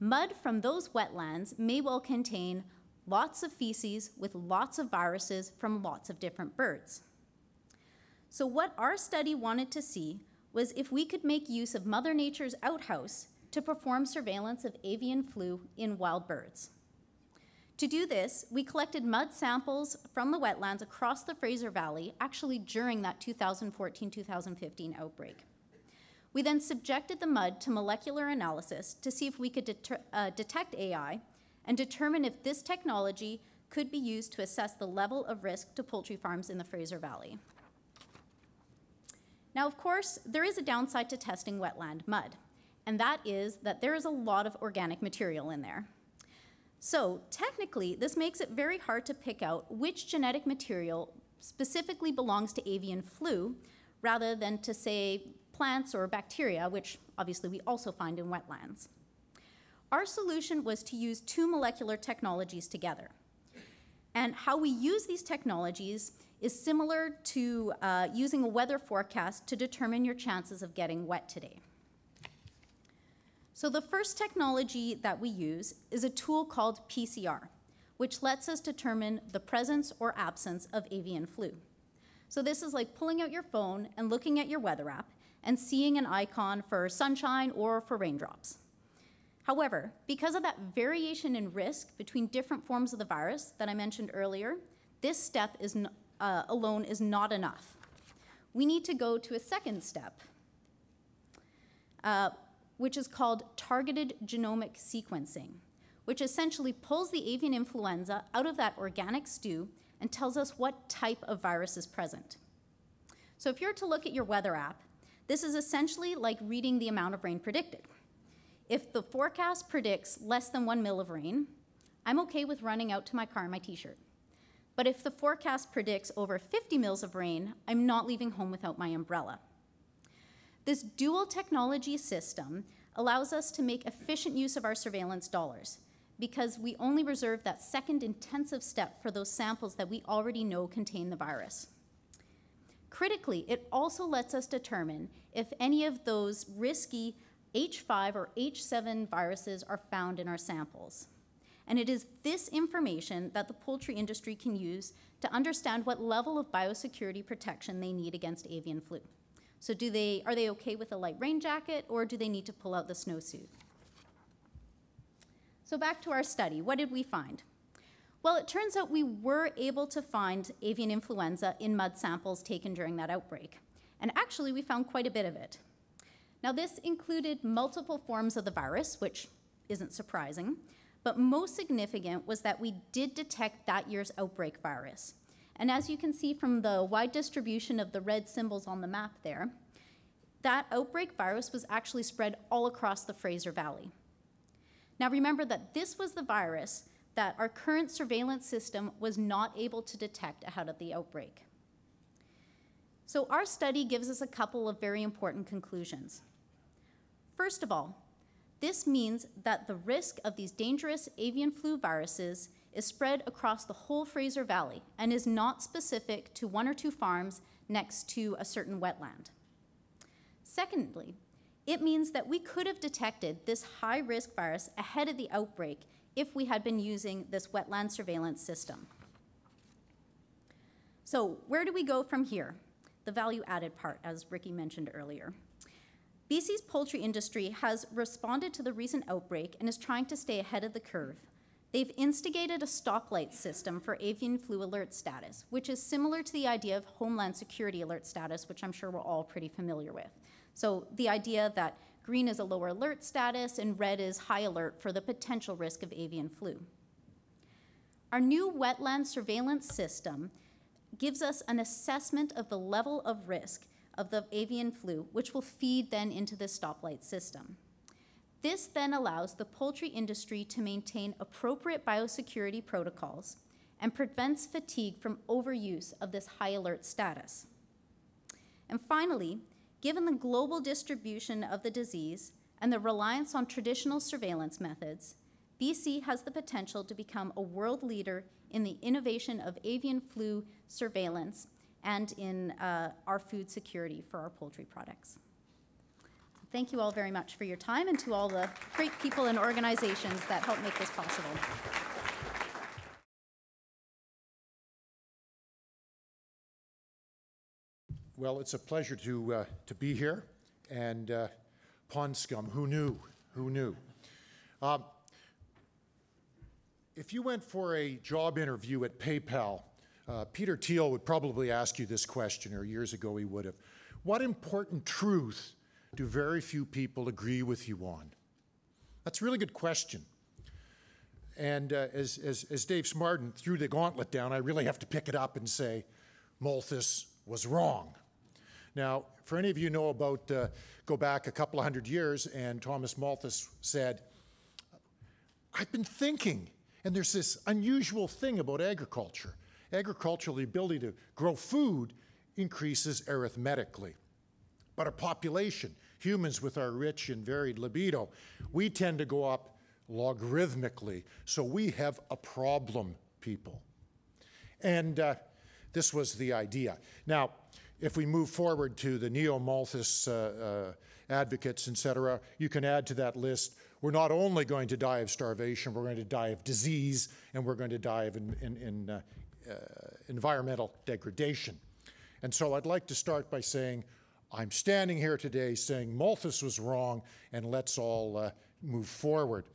mud from those wetlands may well contain lots of feces with lots of viruses from lots of different birds. So what our study wanted to see was if we could make use of Mother Nature's outhouse to perform surveillance of avian flu in wild birds. To do this, we collected mud samples from the wetlands across the Fraser Valley, actually during that two thousand fourteen two thousand fifteen outbreak. We then subjected the mud to molecular analysis to see if we could det uh, detect A I and determine if this technology could be used to assess the level of risk to poultry farms in the Fraser Valley. Now, of course, there is a downside to testing wetland mud, and that is that there is a lot of organic material in there. So technically, this makes it very hard to pick out which genetic material specifically belongs to avian flu rather than to, say, plants or bacteria, which obviously we also find in wetlands. Our solution was to use two molecular technologies together. And how we use these technologies is similar to uh, using a weather forecast to determine your chances of getting wet today. So the first technology that we use is a tool called P C R, which lets us determine the presence or absence of avian flu. So this is like pulling out your phone and looking at your weather app and seeing an icon for sunshine or for raindrops. However, because of that variation in risk between different forms of the virus that I mentioned earlier, this step is uh, alone is not enough. We need to go to a second step, Uh, which is called targeted genomic sequencing, which essentially pulls the avian influenza out of that organic stew and tells us what type of virus is present. So if you're to look at your weather app, this is essentially like reading the amount of rain predicted. If the forecast predicts less than one mil of rain, I'm okay with running out to my car in my t-shirt. But if the forecast predicts over fifty mils of rain, I'm not leaving home without my umbrella. This dual technology system allows us to make efficient use of our surveillance dollars because we only reserve that second intensive step for those samples that we already know contain the virus. Critically, it also lets us determine if any of those risky H five or H seven viruses are found in our samples. And it is this information that the poultry industry can use to understand what level of biosecurity protection they need against avian flu. So do they, are they okay with a light rain jacket, or do they need to pull out the snowsuit? So back to our study, what did we find? Well, it turns out we were able to find avian influenza in mud samples taken during that outbreak. And actually, we found quite a bit of it. Now, this included multiple forms of the virus, which isn't surprising, but most significant was that we did detect that year's outbreak virus. And as you can see from the wide distribution of the red symbols on the map there, that outbreak virus was actually spread all across the Fraser Valley. Now remember that this was the virus that our current surveillance system was not able to detect ahead of the outbreak. So our study gives us a couple of very important conclusions. First of all, this means that the risk of these dangerous avian flu viruses is spread across the whole Fraser Valley and is not specific to one or two farms next to a certain wetland. Secondly, it means that we could have detected this high-risk virus ahead of the outbreak if we had been using this wetland surveillance system. So where do we go from here? The value-added part, as Ricky mentioned earlier. B C's poultry industry has responded to the recent outbreak and is trying to stay ahead of the curve. They've instigated a stoplight system for avian flu alert status, which is similar to the idea of homeland security alert status, which I'm sure we're all pretty familiar with. So the idea that green is a lower alert status and red is high alert for the potential risk of avian flu. Our new wetland surveillance system gives us an assessment of the level of risk of the avian flu, which will feed then into this stoplight system. This then allows the poultry industry to maintain appropriate biosecurity protocols and prevents fatigue from overuse of this high alert status. And finally, given the global distribution of the disease and the reliance on traditional surveillance methods, B C has the potential to become a world leader in the innovation of avian flu surveillance and in uh, our food security for our poultry products. Thank you all very much for your time and to all the great people and organizations that help make this possible. Well, it's a pleasure to, uh, to be here, and uh, pond scum, who knew, who knew? Um, if you went for a job interview at PayPal, uh, Peter Thiel would probably ask you this question, or years ago he would have. What important truth do very few people agree with you on? That's a really good question. And uh, as, as, as Dave Smardon threw the gauntlet down, I really have to pick it up and say, Malthus was wrong. Now, for any of you know about, uh, go back a couple of hundred years, and Thomas Malthus said, I've been thinking, and there's this unusual thing about agriculture. Agricultural, the ability to grow food increases arithmetically. But our population, humans with our rich and varied libido, we tend to go up logarithmically, so we have a problem, people. And uh, this was the idea. Now, if we move forward to the neo-Malthus uh, uh, advocates, et cetera, you can add to that list, we're not only going to die of starvation, we're going to die of disease, and we're going to die of in, in, in, uh, uh, environmental degradation. And so I'd like to start by saying, I'm standing here today saying Malthus was wrong, and let's all uh, move forward.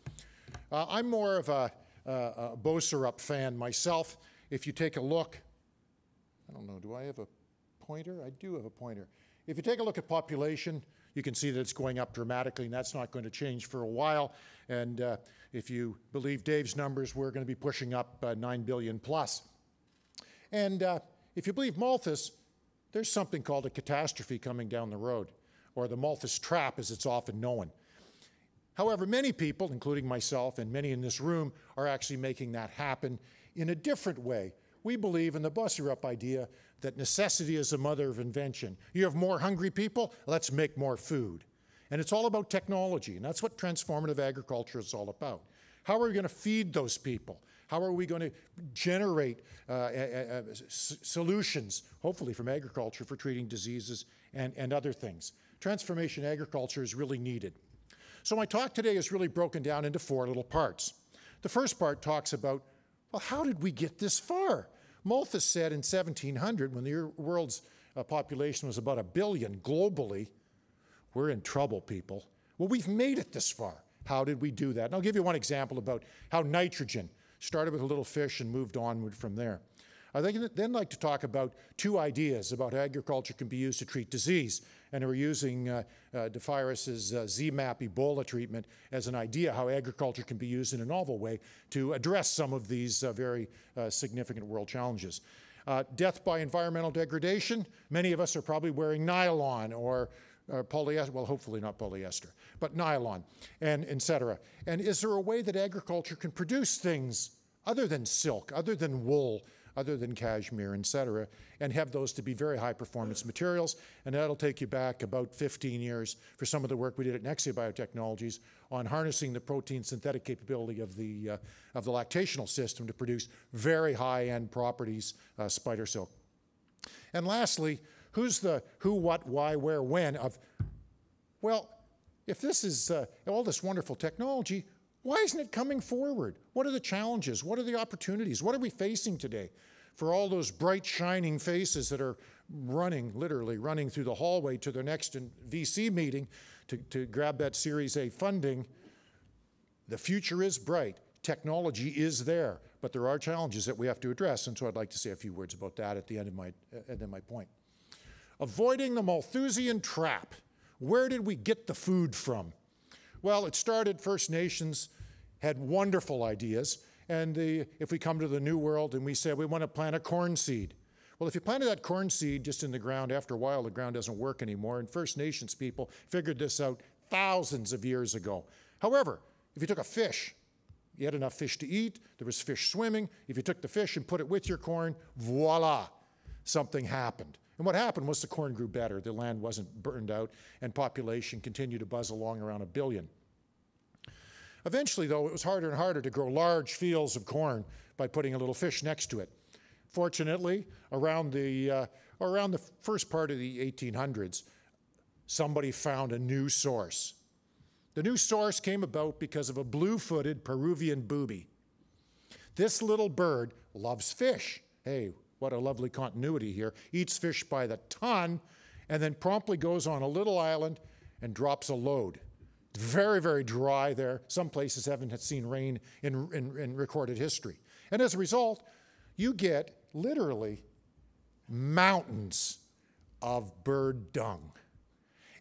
Uh, I'm more of a, uh, a Beauserup fan myself. If you take a look, I don't know, do I have a pointer? I do have a pointer. If you take a look at population, you can see that it's going up dramatically, and that's not going to change for a while. And uh, if you believe Dave's numbers, we're going to be pushing up uh, nine billion plus. And uh, if you believe Malthus, there's something called a catastrophe coming down the road, or the Malthus trap as it's often known. However, many people, including myself and many in this room, are actually making that happen in a different way. We believe in the Beauserup idea that necessity is the mother of invention. You have more hungry people, let's make more food. And it's all about technology, and that's what transformative agriculture is all about. How are we going to feed those people? How are we going to generate uh, uh, uh, solutions, hopefully from agriculture, for treating diseases and, and other things? Transformation agriculture is really needed. So my talk today is really broken down into four little parts. The first part talks about, well, how did we get this far? Malthus said in seventeen hundred, when the world's uh, population was about a billion globally, we're in trouble, people. Well, we've made it this far. How did we do that? And I'll give you one example about how nitrogen started with a little fish and moved onward from there. I'd then like to talk about two ideas about how agriculture can be used to treat disease. And we're using uh, uh, DeFiris's uh, Z MAP Ebola treatment as an idea how agriculture can be used in a novel way to address some of these uh, very uh, significant world challenges. Uh, death by environmental degradation. Many of us are probably wearing nylon or Uh, polyester, well, hopefully not polyester, but nylon, and et cetera. And is there a way that agriculture can produce things other than silk, other than wool, other than cashmere, et cetera, and have those to be very high-performance materials? And that'll take you back about fifteen years for some of the work we did at Nexia Biotechnologies on harnessing the protein synthetic capability of the, uh, of the lactational system to produce very high-end properties, uh, spider silk. And lastly, who's the who, what, why, where, when of, well, if this is uh, all this wonderful technology, why isn't it coming forward? What are the challenges? What are the opportunities? What are we facing today for all those bright, shining faces that are running, literally running through the hallway to their next V C meeting to, to grab that Series A funding? The future is bright. Technology is there, but there are challenges that we have to address, and so I'd like to say a few words about that at the end of my, end of my point. Avoiding the Malthusian trap. Where did we get the food from? Well, it started, First Nations had wonderful ideas. And the, if we come to the New World and we say we want to plant a corn seed. Well, if you planted that corn seed just in the ground, after a while the ground doesn't work anymore. And First Nations people figured this out thousands of years ago. However, if you took a fish, you had enough fish to eat, there was fish swimming. If you took the fish and put it with your corn, voila, something happened. And what happened was the corn grew better, the land wasn't burned out, and population continued to buzz along around a billion. Eventually, though, it was harder and harder to grow large fields of corn by putting a little fish next to it. Fortunately, around the, uh, around the first part of the eighteen hundreds, somebody found a new source. The new source came about because of a blue-footed Peruvian booby. This little bird loves fish. Hey, what a lovely continuity here, eats fish by the ton, and then promptly goes on a little island and drops a load. Very, very dry there. Some places haven't seen rain in, in, in recorded history. And as a result, you get literally mountains of bird dung.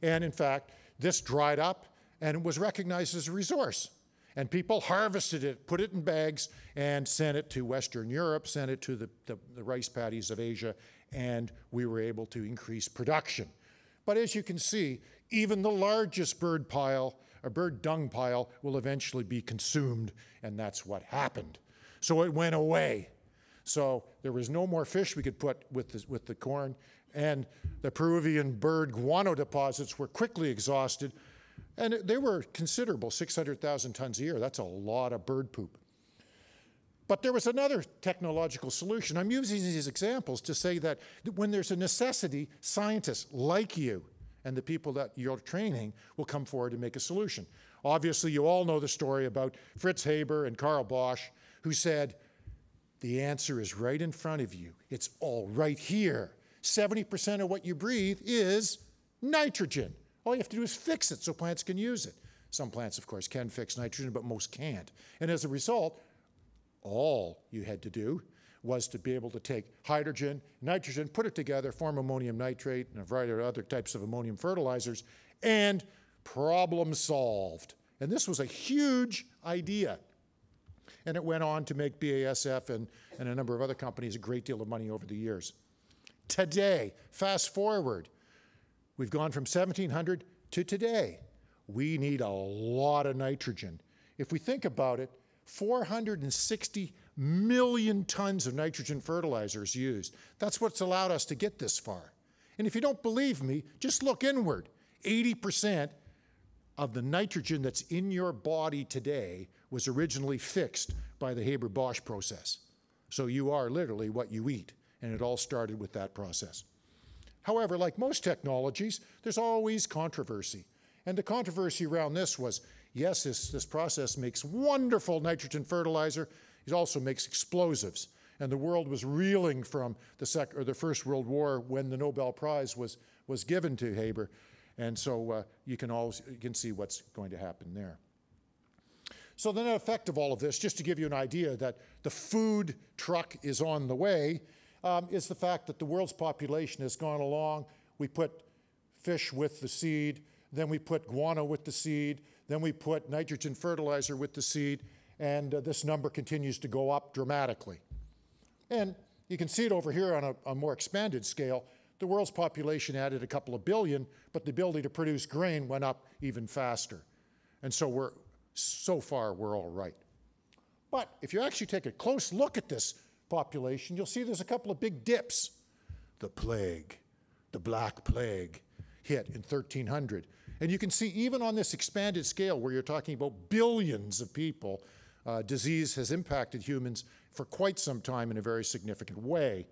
And in fact, this dried up and was recognized as a resource. And people harvested it, put it in bags, and sent it to Western Europe, sent it to the, the, the rice paddies of Asia, and we were able to increase production. But as you can see, even the largest bird pile, a bird dung pile, will eventually be consumed, and that's what happened. So it went away. So there was no more fish we could put with the, with the corn, and the Peruvian bird guano deposits were quickly exhausted, and they were considerable, six hundred thousand tons a year. That's a lot of bird poop. But there was another technological solution. I'm using these examples to say that when there's a necessity, scientists like you and the people that you're training will come forward and make a solution. Obviously, you all know the story about Fritz Haber and Carl Bosch, who said, the answer is right in front of you. It's all right here. seventy percent of what you breathe is nitrogen. All you have to do is fix it so plants can use it. Some plants, of course, can fix nitrogen, but most can't. And as a result, all you had to do was to be able to take hydrogen, nitrogen, put it together, form ammonium nitrate and a variety of other types of ammonium fertilizers, and problem solved. And this was a huge idea. And it went on to make B A S F and, and a number of other companies a great deal of money over the years. Today, fast forward, we've gone from seventeen hundred to today. We need a lot of nitrogen. If we think about it, four hundred sixty million tons of nitrogen fertilizer is used. That's what's allowed us to get this far. And if you don't believe me, just look inward. eighty percent of the nitrogen that's in your body today was originally fixed by the Haber-Bosch process. So you are literally what you eat, and it all started with that process. However, like most technologies, there's always controversy. And the controversy around this was, yes, this, this process makes wonderful nitrogen fertilizer. It also makes explosives. And the world was reeling from the, sec or the First World War when the Nobel Prize was, was given to Haber. And so uh, you can always, you can see what's going to happen there. So the net effect of all of this, just to give you an idea that the food truck is on the way, Um, is the fact that the world's population has gone along. We put fish with the seed, then we put guano with the seed, then we put nitrogen fertilizer with the seed, and uh, this number continues to go up dramatically. And you can see it over here on a, a more expanded scale. The world's population added a couple of billion, but the ability to produce grain went up even faster. And so we're, so far, we're all right. But if you actually take a close look at this population, you'll see there's a couple of big dips. The plague, the Black Plague hit in thirteen hundred. And you can see even on this expanded scale where you're talking about billions of people, uh, disease has impacted humans for quite some time in a very significant way.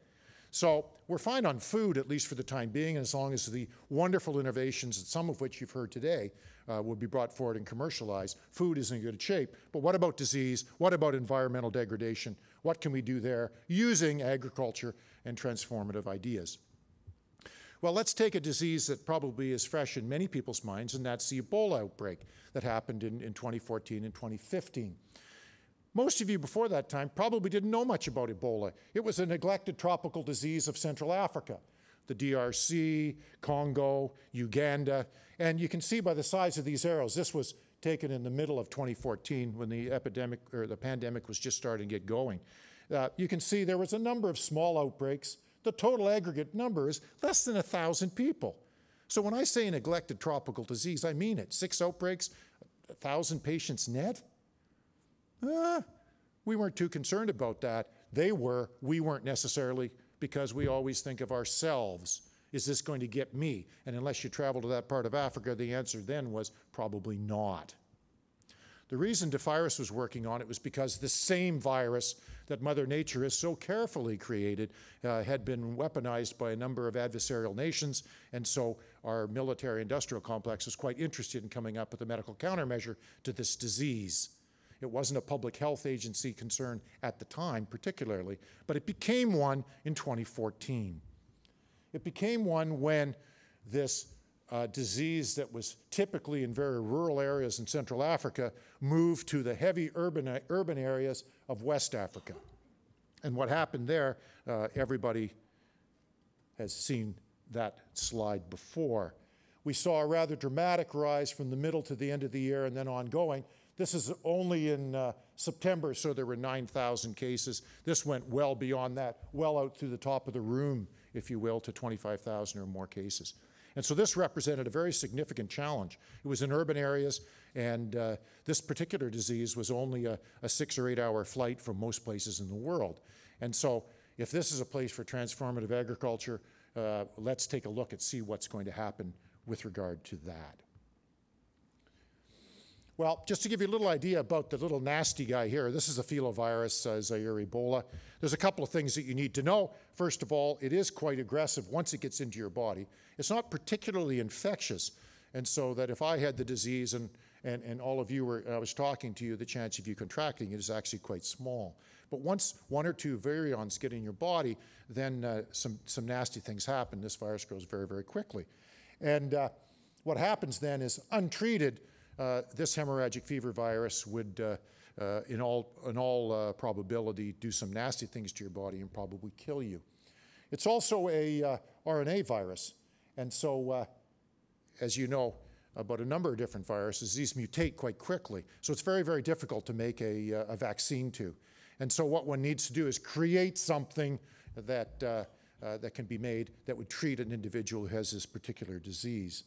So we're fine on food, at least for the time being, as long as the wonderful innovations, some of which you've heard today, uh, will be brought forward and commercialized. Food is in good shape. But what about disease? What about environmental degradation? What can we do there using agriculture and transformative ideas? Well, let's take a disease that probably is fresh in many people's minds, and that's the Ebola outbreak that happened in, in twenty fourteen and twenty fifteen. Most of you before that time probably didn't know much about Ebola. It was a neglected tropical disease of Central Africa, the D R C, Congo, Uganda. And you can see by the size of these arrows, this was taken in the middle of twenty fourteen when the epidemic or the pandemic was just starting to get going. Uh, you can see there was a number of small outbreaks. The total aggregate number is less than one thousand people. So when I say neglected tropical disease, I mean it. Six outbreaks, one thousand patients net. Uh, we weren't too concerned about that. They were, we weren't necessarily, because we always think of ourselves. Is this going to get me? And unless you travel to that part of Africa, the answer then was probably not. The reason DeFiris was working on it was because the same virus that Mother Nature has so carefully created uh, had been weaponized by a number of adversarial nations, and so our military-industrial complex was quite interested in coming up with a medical countermeasure to this disease. It wasn't a public health agency concern at the time particularly, but it became one in twenty fourteen. It became one when this uh, disease that was typically in very rural areas in Central Africa moved to the heavy urban, urban areas of West Africa. And what happened there, uh, everybody has seen that slide before. We saw a rather dramatic rise from the middle to the end of the year and then ongoing. This is only in uh, September, so there were nine thousand cases. This went well beyond that, well out through the top of the room, if you will, to twenty-five thousand or more cases. And so this represented a very significant challenge. It was in urban areas, and uh, this particular disease was only a, a six or eight hour flight from most places in the world. And so if this is a place for transformative agriculture, uh, let's take a look and see what's going to happen with regard to that. Well, just to give you a little idea about the little nasty guy here, this is a filovirus, uh, Zaire Ebola. There's a couple of things that you need to know. First of all, it is quite aggressive once it gets into your body. It's not particularly infectious, and so that if I had the disease and, and, and all of you were, I was talking to you, the chance of you contracting it is actually quite small. But once one or two virions get in your body, then uh, some, some nasty things happen. This virus grows very, very quickly. And uh, what happens then is, untreated, uh, this hemorrhagic fever virus would, uh, uh, in all, in all uh, probability, do some nasty things to your body and probably kill you. It's also a uh, R N A virus. And so, uh, as you know, about a number of different viruses, these mutate quite quickly. So it's very, very difficult to make a, uh, a vaccine to. And so what one needs to do is create something that uh, Uh, that can be made that would treat an individual who has this particular disease.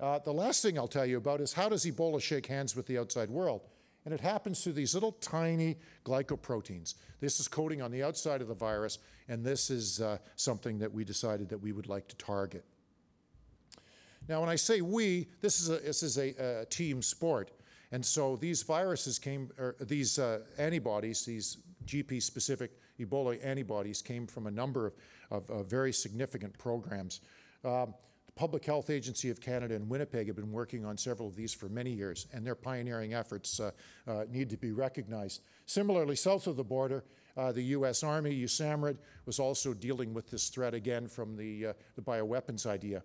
Uh, the last thing I'll tell you about is, how does Ebola shake hands with the outside world? And it happens through these little tiny glycoproteins. This is coating on the outside of the virus, and this is uh, something that we decided that we would like to target. Now, when I say we, this is a, this is a, a team sport. And so these viruses came, or these uh, antibodies, these G P-specific Ebola antibodies came from a number of, of, of very significant programs. Um, the Public Health Agency of Canada and Winnipeg have been working on several of these for many years, and their pioneering efforts uh, uh, need to be recognized. Similarly, south of the border, uh, the U S Army, USAMRIID, was also dealing with this threat again from the, uh, the bioweapons idea.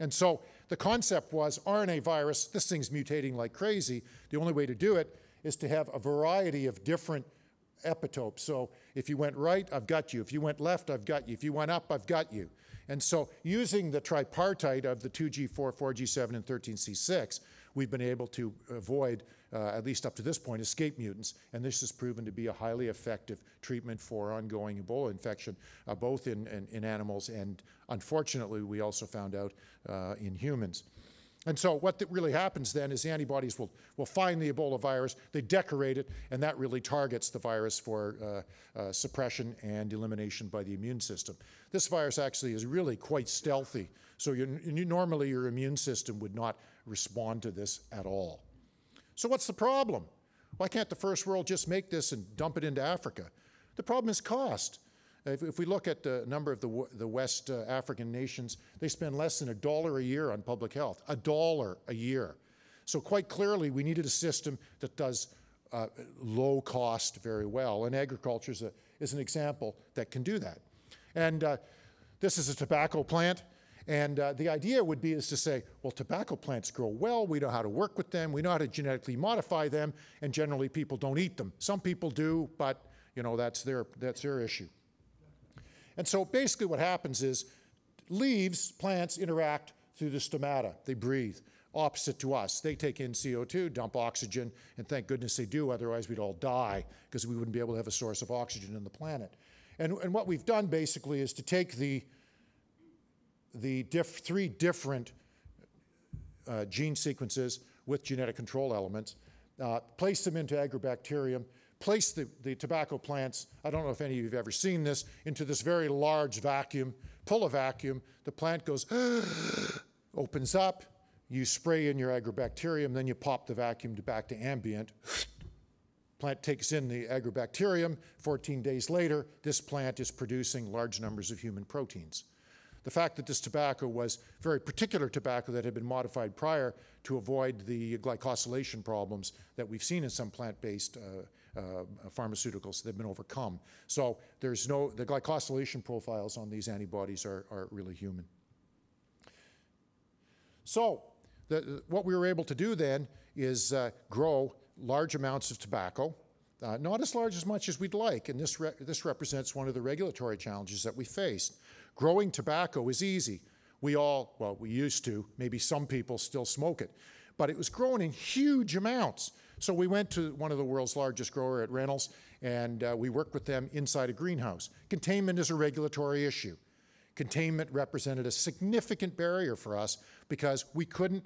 And so the concept was, R N A virus, this thing's mutating like crazy. The only way to do it is to have a variety of different epitopes. So if you went right, I've got you. If you went left, I've got you. If you went up, I've got you. And so using the tripartite of the two G four, four G seven, and thirteen C six, we've been able to avoid, uh, at least up to this point, escape mutants. And this has proven to be a highly effective treatment for ongoing Ebola infection, uh, both in, in, in animals and, unfortunately, we also found out uh, in humans. And so what that really happens then is, the antibodies will, will find the Ebola virus, they decorate it, and that really targets the virus for uh, uh, suppression and elimination by the immune system. This virus actually is really quite stealthy, so you're, you, normally your immune system would not respond to this at all. So what's the problem? Why can't the first world just make this and dump it into Africa? The problem is cost. If, if we look at a number of the, the West uh, African nations, they spend less than a dollar a year on public health, a dollar a year. So quite clearly, we needed a system that does uh, low cost very well, and agriculture is, a, is an example that can do that. And uh, this is a tobacco plant, and uh, the idea would be is to say, well, tobacco plants grow well, we know how to work with them, we know how to genetically modify them, and generally people don't eat them. Some people do, but you know, that's their, that's their issue. And so basically what happens is, leaves, plants interact through the stomata. They breathe, opposite to us. They take in C O two, dump oxygen, and thank goodness they do, otherwise we'd all die, because we wouldn't be able to have a source of oxygen in the planet. And, and what we've done basically is to take the, the diff, three different uh, gene sequences with genetic control elements, uh, place them into agrobacterium, place the, the tobacco plants, I don't know if any of you have ever seen this, into this very large vacuum, pull a vacuum, the plant goes, opens up, you spray in your agrobacterium, then you pop the vacuum to back to ambient. Plant takes in the agrobacterium, fourteen days later, this plant is producing large numbers of human proteins. The fact that this tobacco was very particular tobacco that had been modified prior to avoid the glycosylation problems that we've seen in some plant-based uh, uh, pharmaceuticals that have been overcome. So there's no, the glycosylation profiles on these antibodies are, are really human. So the, what we were able to do then is uh, grow large amounts of tobacco, uh, not as large as much as we'd like, and this, re this represents one of the regulatory challenges that we faced. Growing tobacco is easy. We all, well, we used to, maybe some people still smoke it, but it was grown in huge amounts. So we went to one of the world's largest grower at Reynolds, and uh, we worked with them inside a greenhouse. Containment is a regulatory issue. Containment represented a significant barrier for us because we couldn't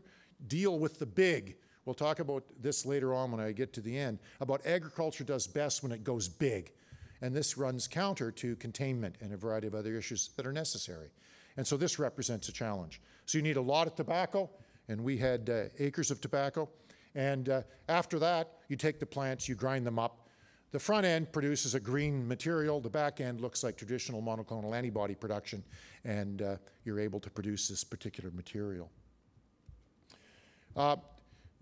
deal with the big. We'll talk about this later on when I get to the end, about agriculture does best when it goes big. And this runs counter to containment and a variety of other issues that are necessary. And so this represents a challenge. So you need a lot of tobacco, and we had uh, acres of tobacco. And uh, after that, you take the plants, you grind them up. The front end produces a green material. The back end looks like traditional monoclonal antibody production, and uh, you're able to produce this particular material. Uh,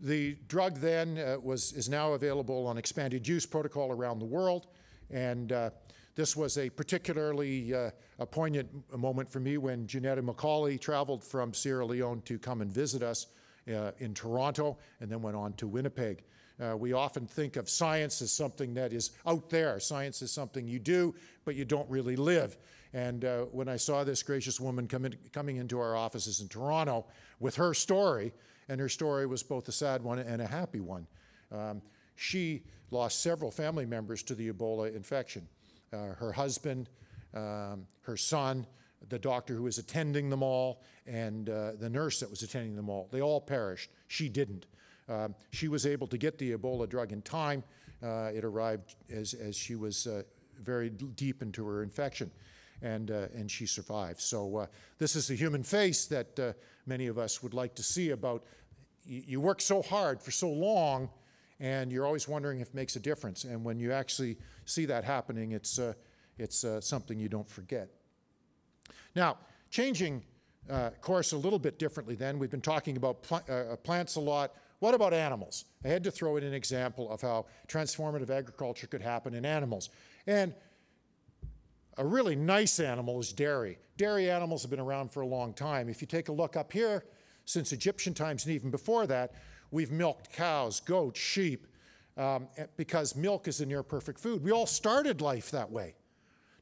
the drug then uh, was, is now available on expanded use protocol around the world. And uh, this was a particularly uh, a poignant moment for me when Annette Macaulay traveled from Sierra Leone to come and visit us uh, in Toronto and then went on to Winnipeg. Uh, we often think of science as something that is out there. Science is something you do, but you don't really live. And uh, when I saw this gracious woman come in, coming into our offices in Toronto with her story, and her story was both a sad one and a happy one. Um, She lost several family members to the Ebola infection. Uh, her husband, um, her son, the doctor who was attending them all, and uh, the nurse that was attending them all. They all perished. She didn't. Um, she was able to get the Ebola drug in time. Uh, it arrived as, as she was uh, very deep into her infection, and, uh, and she survived. So uh, this is the human face that uh, many of us would like to see about. You, you work so hard for so long, and you're always wondering if it makes a difference. And when you actually see that happening, it's, uh, it's uh, something you don't forget. Now, changing uh, course a little bit differently then. We've been talking about pl uh, plants a lot. What about animals? I had to throw in an example of how transformative agriculture could happen in animals. And a really nice animal is dairy. Dairy animals have been around for a long time. If you take a look up here, since Egyptian times and even before that, we've milked cows, goats, sheep, um, because milk is a near perfect food. We all started life that way.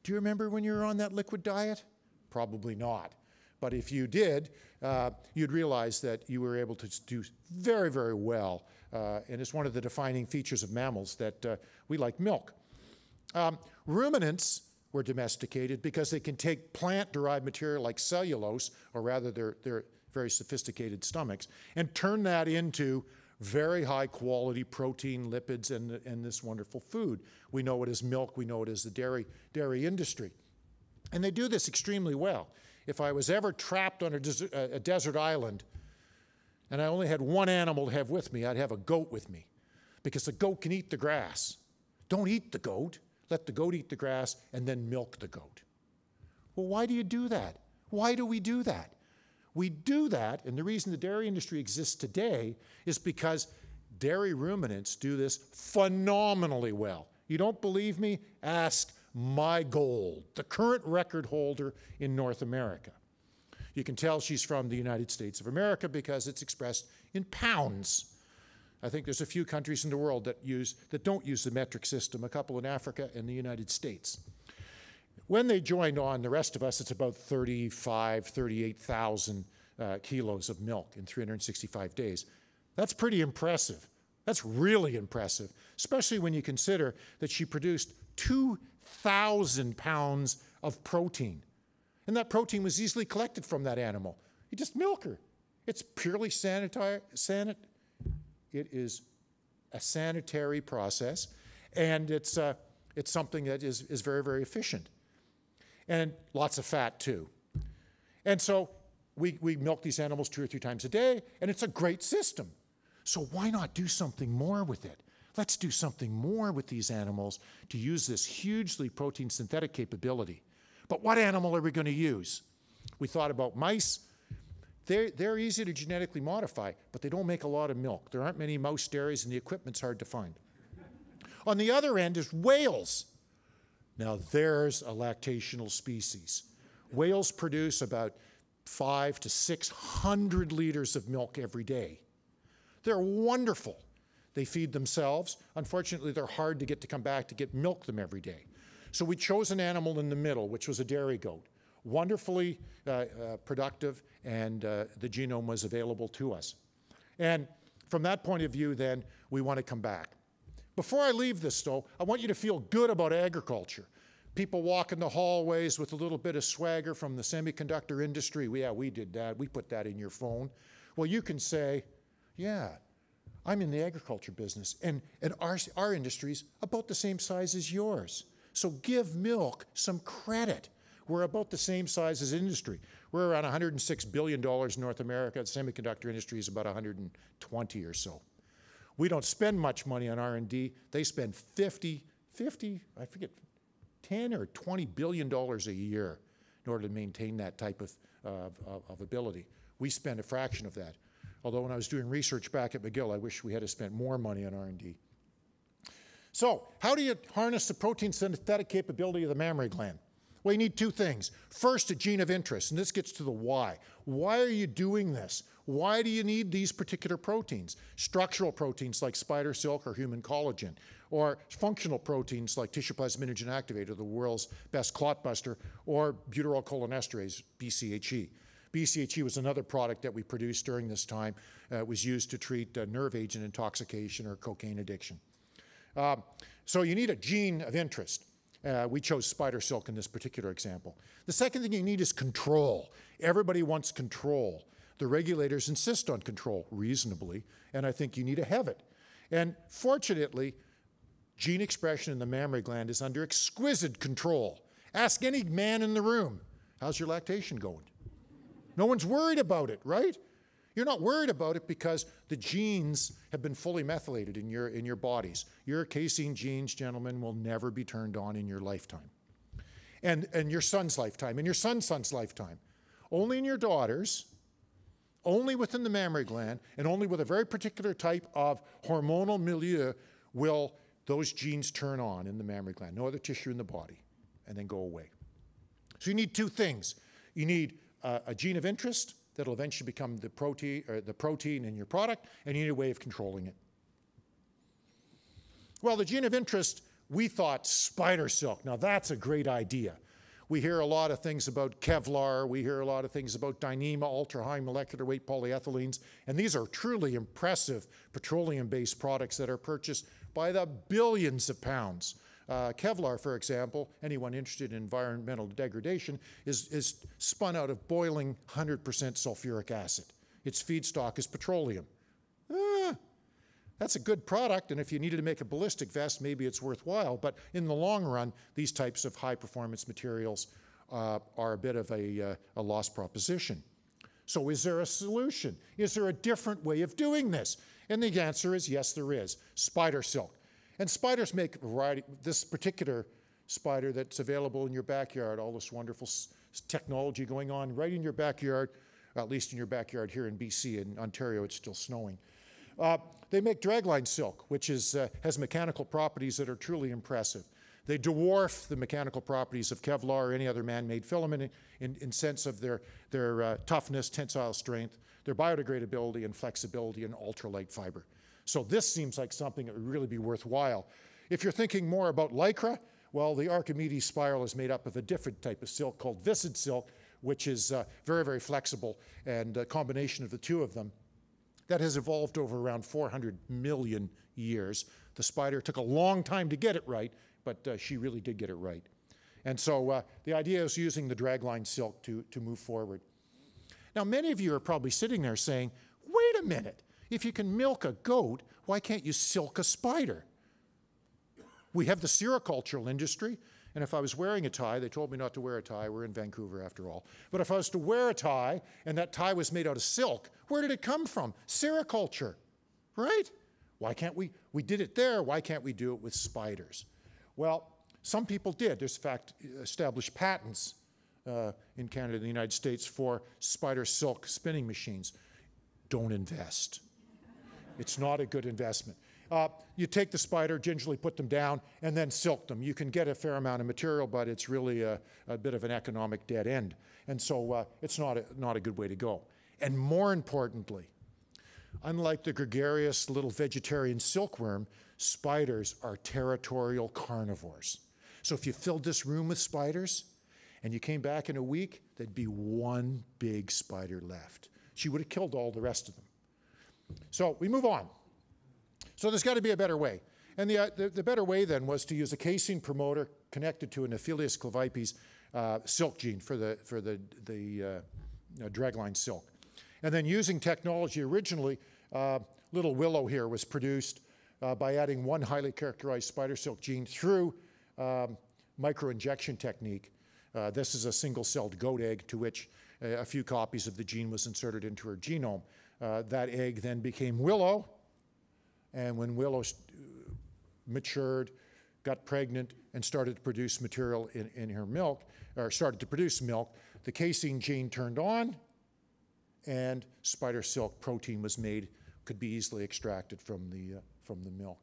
Do you remember when you were on that liquid diet? Probably not. But if you did, uh, you'd realize that you were able to do very, very well. Uh, and it's one of the defining features of mammals that uh, we like milk. Um, ruminants were domesticated because they can take plant-derived material like cellulose, or rather they're, they're very sophisticated stomachs, and turn that into very high quality protein, lipids, and, and this wonderful food. We know it as milk, we know it as the dairy, dairy industry. And they do this extremely well. If I was ever trapped on a, des a desert island and I only had one animal to have with me, I'd have a goat with me, because the goat can eat the grass. Don't eat the goat, let the goat eat the grass and then milk the goat. Well, why do you do that? Why do we do that? We do that, and the reason the dairy industry exists today is because dairy ruminants do this phenomenally well. You don't believe me? Ask MyGold, the current record holder in North America. You can tell she's from the United States of America because it's expressed in pounds. I think there's a few countries in the world that, use, that don't use the metric system, a couple in Africa and the United States. When they joined on, the rest of us, it's about thirty-five, thirty-eight thousand uh, kilos of milk in three hundred sixty-five days. That's pretty impressive. That's really impressive, especially when you consider that she produced two thousand pounds of protein. And that protein was easily collected from that animal. You just milk her. It's purely sanitary. Sanit it is a sanitary process, and it's, uh, it's something that is, is very, very efficient. And lots of fat too. And so we, we milk these animals two or three times a day, and it's a great system. So why not do something more with it? Let's do something more with these animals to use this hugely protein synthetic capability. But what animal are we going to use? We thought about mice. They're, they're easy to genetically modify, but they don't make a lot of milk. There aren't many mouse dairies, and the equipment's hard to find. On the other end is whales. Now, there's a lactational species. Whales produce about five to six hundred liters of milk every day. They're wonderful. They feed themselves. Unfortunately, they're hard to get to come back to get milk them every day. So we chose an animal in the middle, which was a dairy goat. Wonderfully uh, uh, productive, and uh, the genome was available to us. And from that point of view, then, we want to come back. Before I leave this, though, I want you to feel good about agriculture. People walk in the hallways with a little bit of swagger from the semiconductor industry. Yeah, we did that. We put that in your phone. Well, you can say, yeah, I'm in the agriculture business, and, and our, our industry's about the same size as yours. So give milk some credit. We're about the same size as industry. We're around one hundred six billion dollars in North America. The semiconductor industry is about one hundred twenty or so. We don't spend much money on R and D. They spend fifty, fifty, I forget, ten or twenty billion dollars a year in order to maintain that type of, uh, of, of ability. We spend a fraction of that. Although when I was doing research back at McGill, I wish we had to spend more money on R and D. So how do you harness the protein synthetic capability of the mammary gland? Well, you need two things. First, a gene of interest, and this gets to the why. Why are you doing this? Why do you need these particular proteins? Structural proteins like spider silk or human collagen, or functional proteins like tissue plasminogen activator, the world's best clot buster, or butyrylcholinesterase, B C H E. B C H E was another product that we produced during this time. Uh, it was used to treat uh, nerve agent intoxication or cocaine addiction. Uh, so you need a gene of interest. Uh, we chose spider silk in this particular example. The second thing you need is control. Everybody wants control. The regulators insist on control, reasonably, and I think you need to have it. And fortunately, gene expression in the mammary gland is under exquisite control. Ask any man in the room, how's your lactation going? No one's worried about it, right? You're not worried about it because the genes have been fully methylated in your, in your bodies. Your casein genes, gentlemen, will never be turned on in your lifetime. And, and your son's lifetime, and your son's son's lifetime. Only in your daughters, only within the mammary gland, and only with a very particular type of hormonal milieu will those genes turn on in the mammary gland. No other tissue in the body, and then go away. So you need two things. You need uh, a gene of interest, that'll eventually become the protein, or the protein in your product, and you need a way of controlling it. Well, the gene of interest, we thought spider silk. Now that's a great idea. We hear a lot of things about Kevlar. We hear a lot of things about Dyneema, ultra-high molecular weight polyethylenes, and these are truly impressive petroleum-based products that are purchased by the billions of pounds. Uh, Kevlar, for example, anyone interested in environmental degradation, is, is spun out of boiling one hundred percent sulfuric acid. Its feedstock is petroleum. Ah, that's a good product, and if you needed to make a ballistic vest, maybe it's worthwhile, but in the long run, these types of high-performance materials uh, are a bit of a, uh, a lost proposition. So is there a solution? Is there a different way of doing this? And the answer is yes, there is. Spider silk. And spiders make a variety. This particular spider that's available in your backyard, all this wonderful s technology going on right in your backyard, at least in your backyard here in B C. In Ontario, it's still snowing. Uh, they make dragline silk, which is, uh, has mechanical properties that are truly impressive. They dwarf the mechanical properties of Kevlar or any other man-made filament in, in sense of their, their uh, toughness, tensile strength, their biodegradability and flexibility and ultralight fiber. So this seems like something that would really be worthwhile. If you're thinking more about Lycra, well, the Archimedes spiral is made up of a different type of silk called viscid silk, which is uh, very, very flexible, and a combination of the two of them that has evolved over around four hundred million years. The spider took a long time to get it right, but uh, she really did get it right. And so uh, the idea is using the dragline silk to, to move forward. Now, many of you are probably sitting there saying, wait a minute. If you can milk a goat, why can't you silk a spider? We have the sericultural industry, and if I was wearing a tie, they told me not to wear a tie. We're in Vancouver, after all. But if I was to wear a tie, and that tie was made out of silk, where did it come from? Sericulture, right? Why can't we? We did it there. Why can't we do it with spiders? Well, some people did. There's, in fact, established patents uh, in Canada and the United States for spider silk spinning machines. Don't invest. It's not a good investment. Uh, you take the spider, gingerly put them down, and then silk them. You can get a fair amount of material, but it's really a, a bit of an economic dead end. And so uh, it's not a, not a good way to go. And more importantly, unlike the gregarious little vegetarian silkworm, spiders are territorial carnivores. So if you filled this room with spiders and you came back in a week, there'd be one big spider left. She would have killed all the rest of them. So we move on. So there's got to be a better way. And the, uh, the, the better way then was to use a casein promoter connected to a Nephila clavipes uh, silk gene for the, for the, the uh, dragline silk. And then using technology originally, uh, little Willow here was produced uh, by adding one highly characterized spider silk gene through um, microinjection technique. Uh, this is a single-celled goat egg to which a, a few copies of the gene was inserted into her genome. Uh, that egg then became Willow, and when Willow matured, got pregnant, and started to produce material in, in her milk, or started to produce milk, the casein gene turned on, and spider silk protein was made, could be easily extracted from the, uh, from the milk.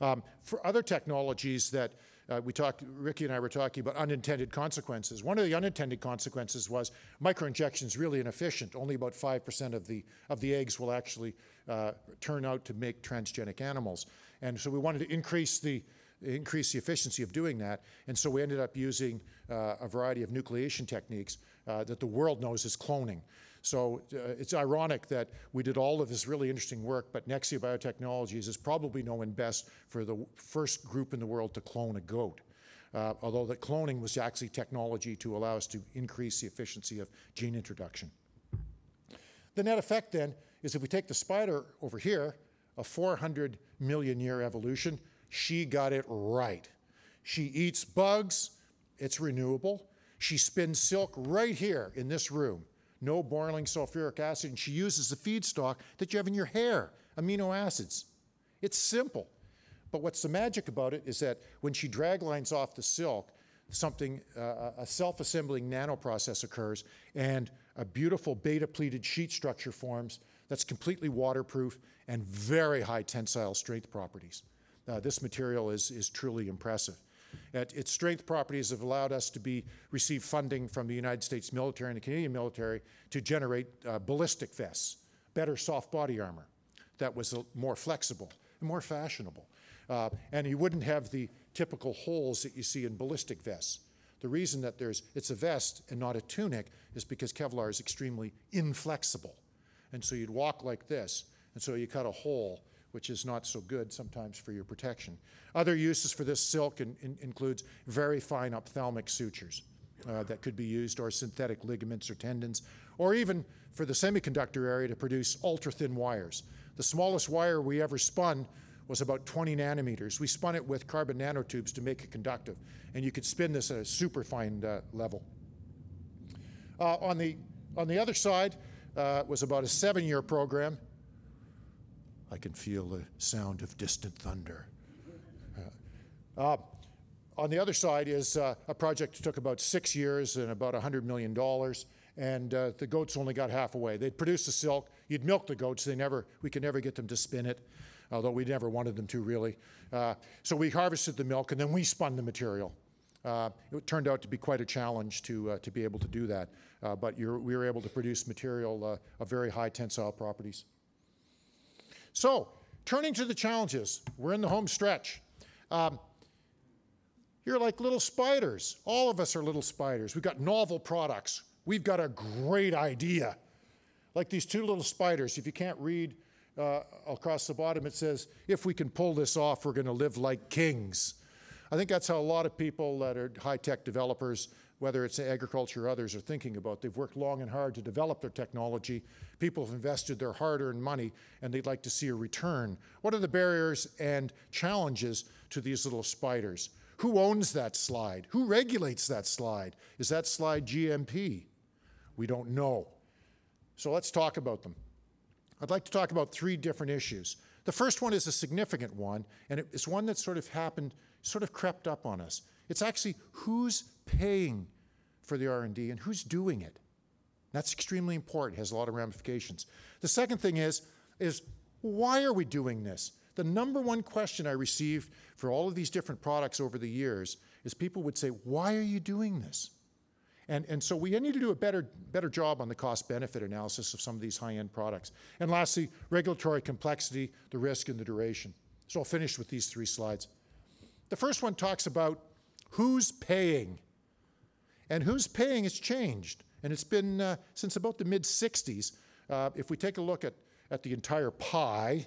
Um, for other technologies that uh, we talked, Ricky and I were talking about unintended consequences. One of the unintended consequences was microinjection is really inefficient. Only about five percent of the, of the eggs will actually uh, turn out to make transgenic animals. And so we wanted to increase the, increase the efficiency of doing that. And so we ended up using uh, a variety of nucleation techniques uh, that the world knows as cloning. So uh, it's ironic that we did all of this really interesting work, but Nexia Biotechnologies is probably known best for the first group in the world to clone a goat, uh, although that cloning was actually technology to allow us to increase the efficiency of gene introduction. The net effect then is if we take the spider over here, a four hundred million year evolution, she got it right. She eats bugs, it's renewable. She spins silk right here in this room. No boiling sulfuric acid, and she uses the feedstock that you have in your hair, amino acids. It's simple. But what's the magic about it is that when she draglines off the silk, something, uh, a self-assembling nanoprocess occurs, and a beautiful beta-pleated sheet structure forms that's completely waterproof and very high tensile strength properties. Uh, this material is, is truly impressive. At its strength properties have allowed us to be, receive funding from the United States military and the Canadian military to generate uh, ballistic vests, better soft body armor that was uh, more flexible and more fashionable. Uh, and you wouldn't have the typical holes that you see in ballistic vests. The reason that there's, it's a vest and not a tunic is because Kevlar is extremely inflexible. And so you'd walk like this, and so you cut a hole, which is not so good sometimes for your protection. Other uses for this silk in, in, includes very fine ophthalmic sutures uh, that could be used, or synthetic ligaments or tendons, or even for the semiconductor area to produce ultra-thin wires. The smallest wire we ever spun was about twenty nanometers. We spun it with carbon nanotubes to make it conductive, and you could spin this at a super fine uh, level. Uh, on, the, on the other side uh, was about a seven-year program. I can feel the sound of distant thunder. Uh, uh, on the other side is uh, a project that took about six years and about one hundred million dollars, and uh, the goats only got halfway. They'd produce the silk, you'd milk the goats, they never, we could never get them to spin it, although we never wanted them to really. Uh, so we harvested the milk and then we spun the material. Uh, it turned out to be quite a challenge to, uh, to be able to do that, uh, but you're, we were able to produce material uh, of very high tensile properties. So, turning to the challenges, we're in the home stretch. Um, you're like little spiders. All of us are little spiders. We've got novel products. We've got a great idea. Like these two little spiders, if you can't read uh, across the bottom, it says, if we can pull this off, we're going to live like kings. I think that's how a lot of people that are high-tech developers, whether it's agriculture or others, are thinking about. They've worked long and hard to develop their technology. People have invested their hard-earned money, and they'd like to see a return. What are the barriers and challenges to these little spiders? Who owns that slide? Who regulates that slide? Is that slide G M P? We don't know. So let's talk about them. I'd like to talk about three different issues. The first one is a significant one, and it's one that sort of happened, sort of crept up on us. It's actually who's paying for the R and D and who's doing it. That's extremely important, has a lot of ramifications. The second thing is, is why are we doing this? The number one question I received for all of these different products over the years is people would say, why are you doing this? And, and so we need to do a better, better job on the cost-benefit analysis of some of these high-end products. And lastly, regulatory complexity, the risk, and the duration. So I'll finish with these three slides. The first one talks about who's paying. And who's paying has changed. And it's been uh, since about the mid sixties. Uh, if we take a look at, at the entire pie,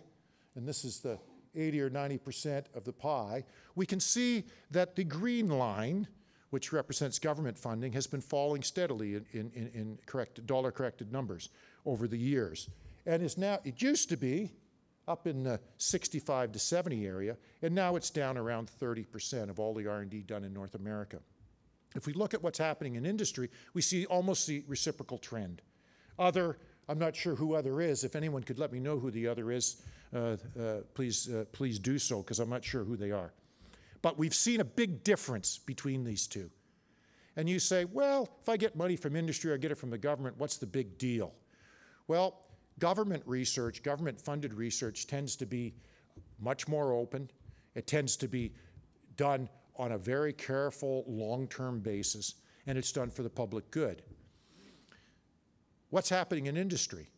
and this is the eighty or ninety percent of the pie, we can see that the green line, which represents government funding, has been falling steadily in, in, in, in correct, dollar-corrected numbers over the years. And is now, it used to be up in the sixty-five to seventy area, and now it's down around thirty percent of all the R and D done in North America. If we look at what's happening in industry, we see almost the reciprocal trend. Other, I'm not sure who other is. If anyone could let me know who the other is, uh, uh, please, uh, please do so, because I'm not sure who they are. But we've seen a big difference between these two. And you say, well, if I get money from industry or I get it from the government, what's the big deal? Well, government research, government-funded research tends to be much more open. It tends to be done on a very careful, long-term basis, and it's done for the public good. What's happening in industry?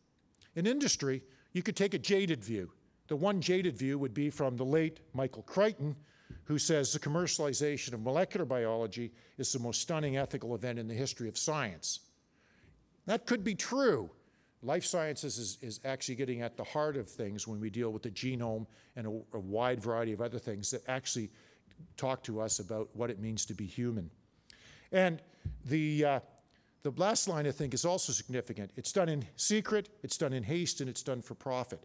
In industry, you could take a jaded view. The one jaded view would be from the late Michael Crichton, who says the commercialization of molecular biology is the most stunning ethical event in the history of science. That could be true. Life sciences is, is actually getting at the heart of things when we deal with the genome and a, a wide variety of other things that actually talk to us about what it means to be human. And the, uh, the last line, I think, is also significant. It's done in secret, it's done in haste, and it's done for profit.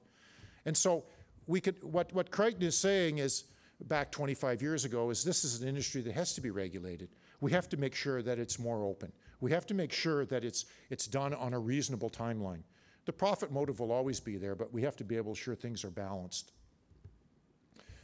And so we could, what, what Crichton is saying is, back twenty-five years ago, is this is an industry that has to be regulated. We have to make sure that it's more open. We have to make sure that it's, it's done on a reasonable timeline. The profit motive will always be there, but we have to be able to ensure things are balanced.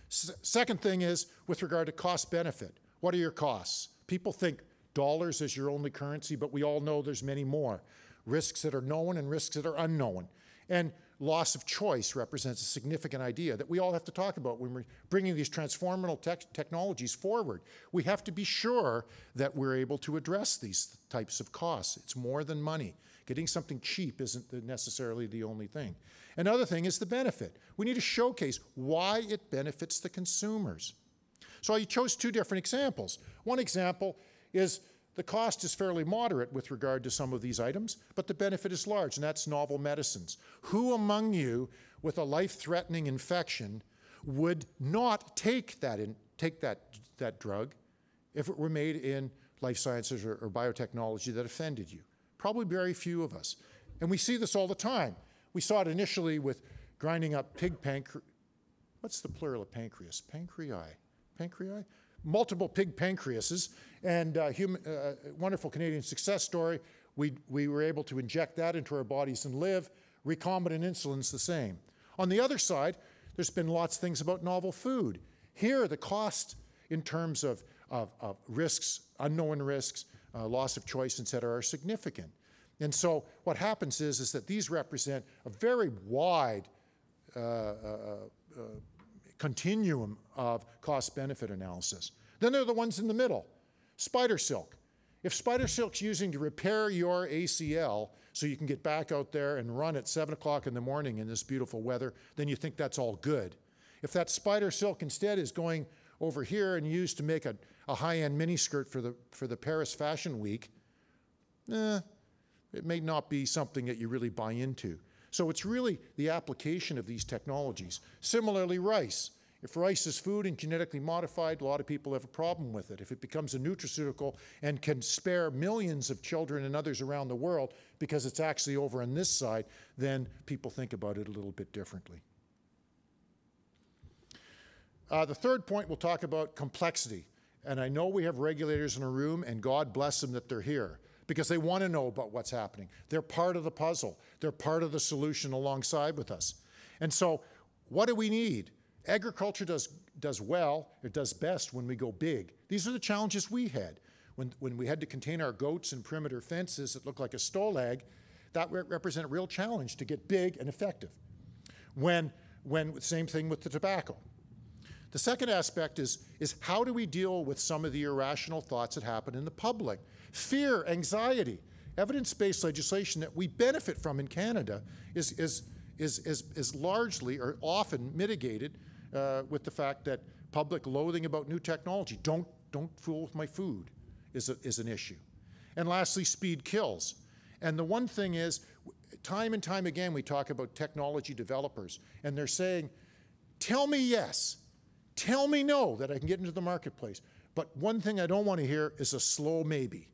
S- second thing is, with regard to cost benefit, what are your costs? People think dollars is your only currency, but we all know there's many more. Risks that are known and risks that are unknown. And loss of choice represents a significant idea that we all have to talk about when we're bringing these transformational tech technologies forward. We have to be sure that we're able to address these types of costs. It's more than money. Getting something cheap isn't necessarily the only thing. Another thing is the benefit. We need to showcase why it benefits the consumers. So I chose two different examples. One example is the cost is fairly moderate with regard to some of these items, but the benefit is large, and that's novel medicines. Who among you with a life-threatening infection would not take that, in, take that, that drug if it were made in life sciences or, or biotechnology that offended you? Probably very few of us. And we see this all the time. We saw it initially with grinding up pig pancreas. What's the plural of pancreas? Pancreae. Pancreae? Multiple pig pancreases, and uh, human, uh, wonderful Canadian success story. We, we were able to inject that into our bodies and live. Recombinant insulin's the same. On the other side, there's been lots of things about novel food. Here, the cost in terms of, of, of risks, unknown risks, uh, loss of choice, et cetera, are significant. And so what happens is, is that these represent a very wide uh, uh, uh, continuum of cost-benefit analysis. Then there are the ones in the middle. Spider silk. If spider silk's using to repair your A C L so you can get back out there and run at seven o'clock in the morning in this beautiful weather, then you think that's all good. If that spider silk instead is going over here and used to make a, a high-end miniskirt for the, for the Paris Fashion Week, eh, it may not be something that you really buy into. So it's really the application of these technologies. Similarly, rice. If rice is food and genetically modified, a lot of people have a problem with it. If it becomes a nutraceutical and can spare millions of children and others around the world because it's actually over on this side, then people think about it a little bit differently. Uh, the third point, we'll talk about complexity. And I know we have regulators in a room, and God bless them that they're here, because they want to know about what's happening. They're part of the puzzle. They're part of the solution alongside with us. And so what do we need? Agriculture does, does well, it does best when we go big. These are the challenges we had. When, when we had to contain our goats in perimeter fences that looked like a stolag, that re represented a real challenge to get big and effective. When, when same thing with the tobacco. The second aspect is, is how do we deal with some of the irrational thoughts that happen in the public? Fear, anxiety, evidence-based legislation that we benefit from in Canada is, is, is, is, is largely or often mitigated uh, with the fact that public loathing about new technology, don't, don't fool with my food, is, a, is an issue. And lastly, speed kills. And the one thing is, time and time again, we talk about technology developers, and they're saying, tell me yes. Tell me no, that I can get into the marketplace. But one thing I don't want to hear is a slow maybe,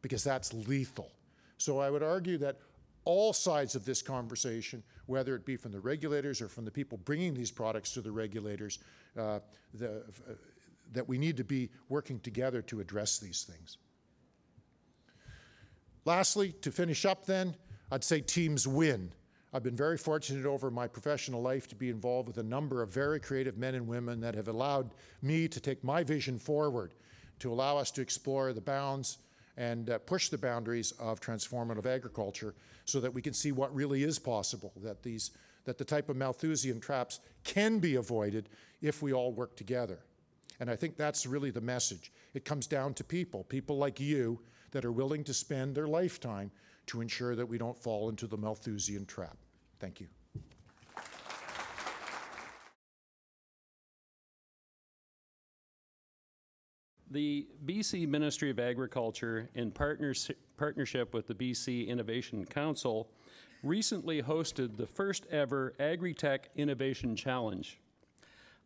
because that's lethal. So I would argue that all sides of this conversation, whether it be from the regulators or from the people bringing these products to the regulators, uh, the, uh, that we need to be working together to address these things. Lastly, to finish up then, I'd say teams win. I've been very fortunate over my professional life to be involved with a number of very creative men and women that have allowed me to take my vision forward, to allow us to explore the bounds and uh, push the boundaries of transformative agriculture so that we can see what really is possible, that, these, that the type of Malthusian traps can be avoided if we all work together. And I think that's really the message. It comes down to people, people like you that are willing to spend their lifetime to ensure that we don't fall into the Malthusian trap. Thank you. The B C Ministry of Agriculture, in partners, partnership with the B C Innovation Council, recently hosted the first ever Agri-Tech Innovation Challenge.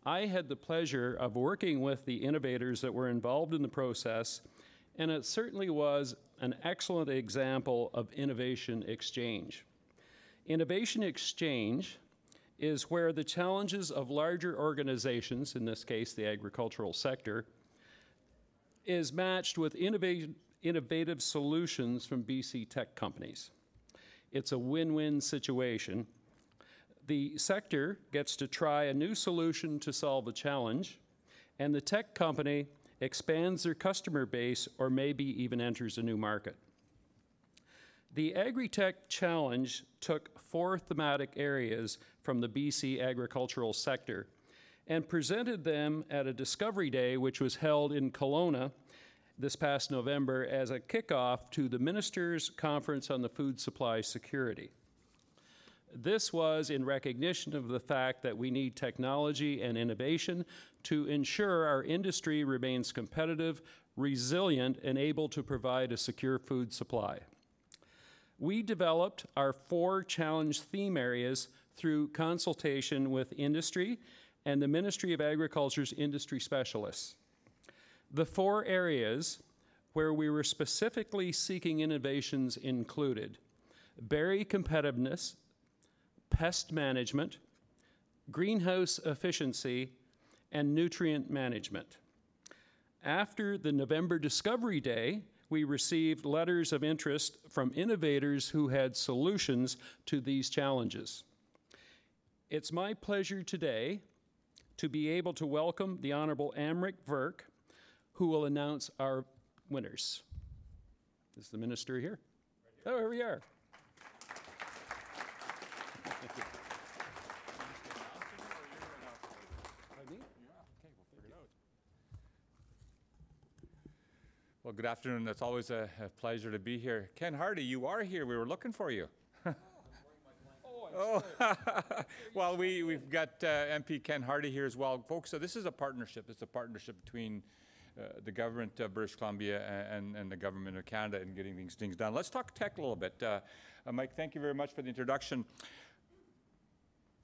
I had the pleasure of working with the innovators that were involved in the process, and it certainly was an excellent example of innovation exchange. Innovation exchange is where the challenges of larger organizations, in this case the agricultural sector, is matched with innovative, innovative solutions from B C tech companies. It's a win-win situation. The sector gets to try a new solution to solve a challenge, and the tech company expands their customer base or maybe even enters a new market. The Agri-Tech Challenge took four thematic areas from the B C agricultural sector and presented them at a discovery day which was held in Kelowna this past November as a kickoff to the Ministers' Conference on the Food Supply Security. This was in recognition of the fact that we need technology and innovation to ensure our industry remains competitive, resilient, and able to provide a secure food supply. We developed our four challenge theme areas through consultation with industry and the Ministry of Agriculture's industry specialists. The four areas where we were specifically seeking innovations included berry competitiveness, pest management, greenhouse efficiency, and nutrient management. After the November Discovery Day, we received letters of interest from innovators who had solutions to these challenges. It's my pleasure today to be able to welcome the Honorable Amrik Virk, who will announce our winners. Is the minister here? Right here. Oh, here we are. Well, good afternoon. It's always a, a pleasure to be here. Ken Hardie, you are here. We were looking for you. oh, oh, oh. Well, we, we've got uh, M P Ken Hardie here as well. Folks, so this is a partnership. It's a partnership between uh, the government of British Columbia and, and the government of Canada in getting these things done. Let's talk tech a little bit. Uh, uh, Mike, thank you very much for the introduction.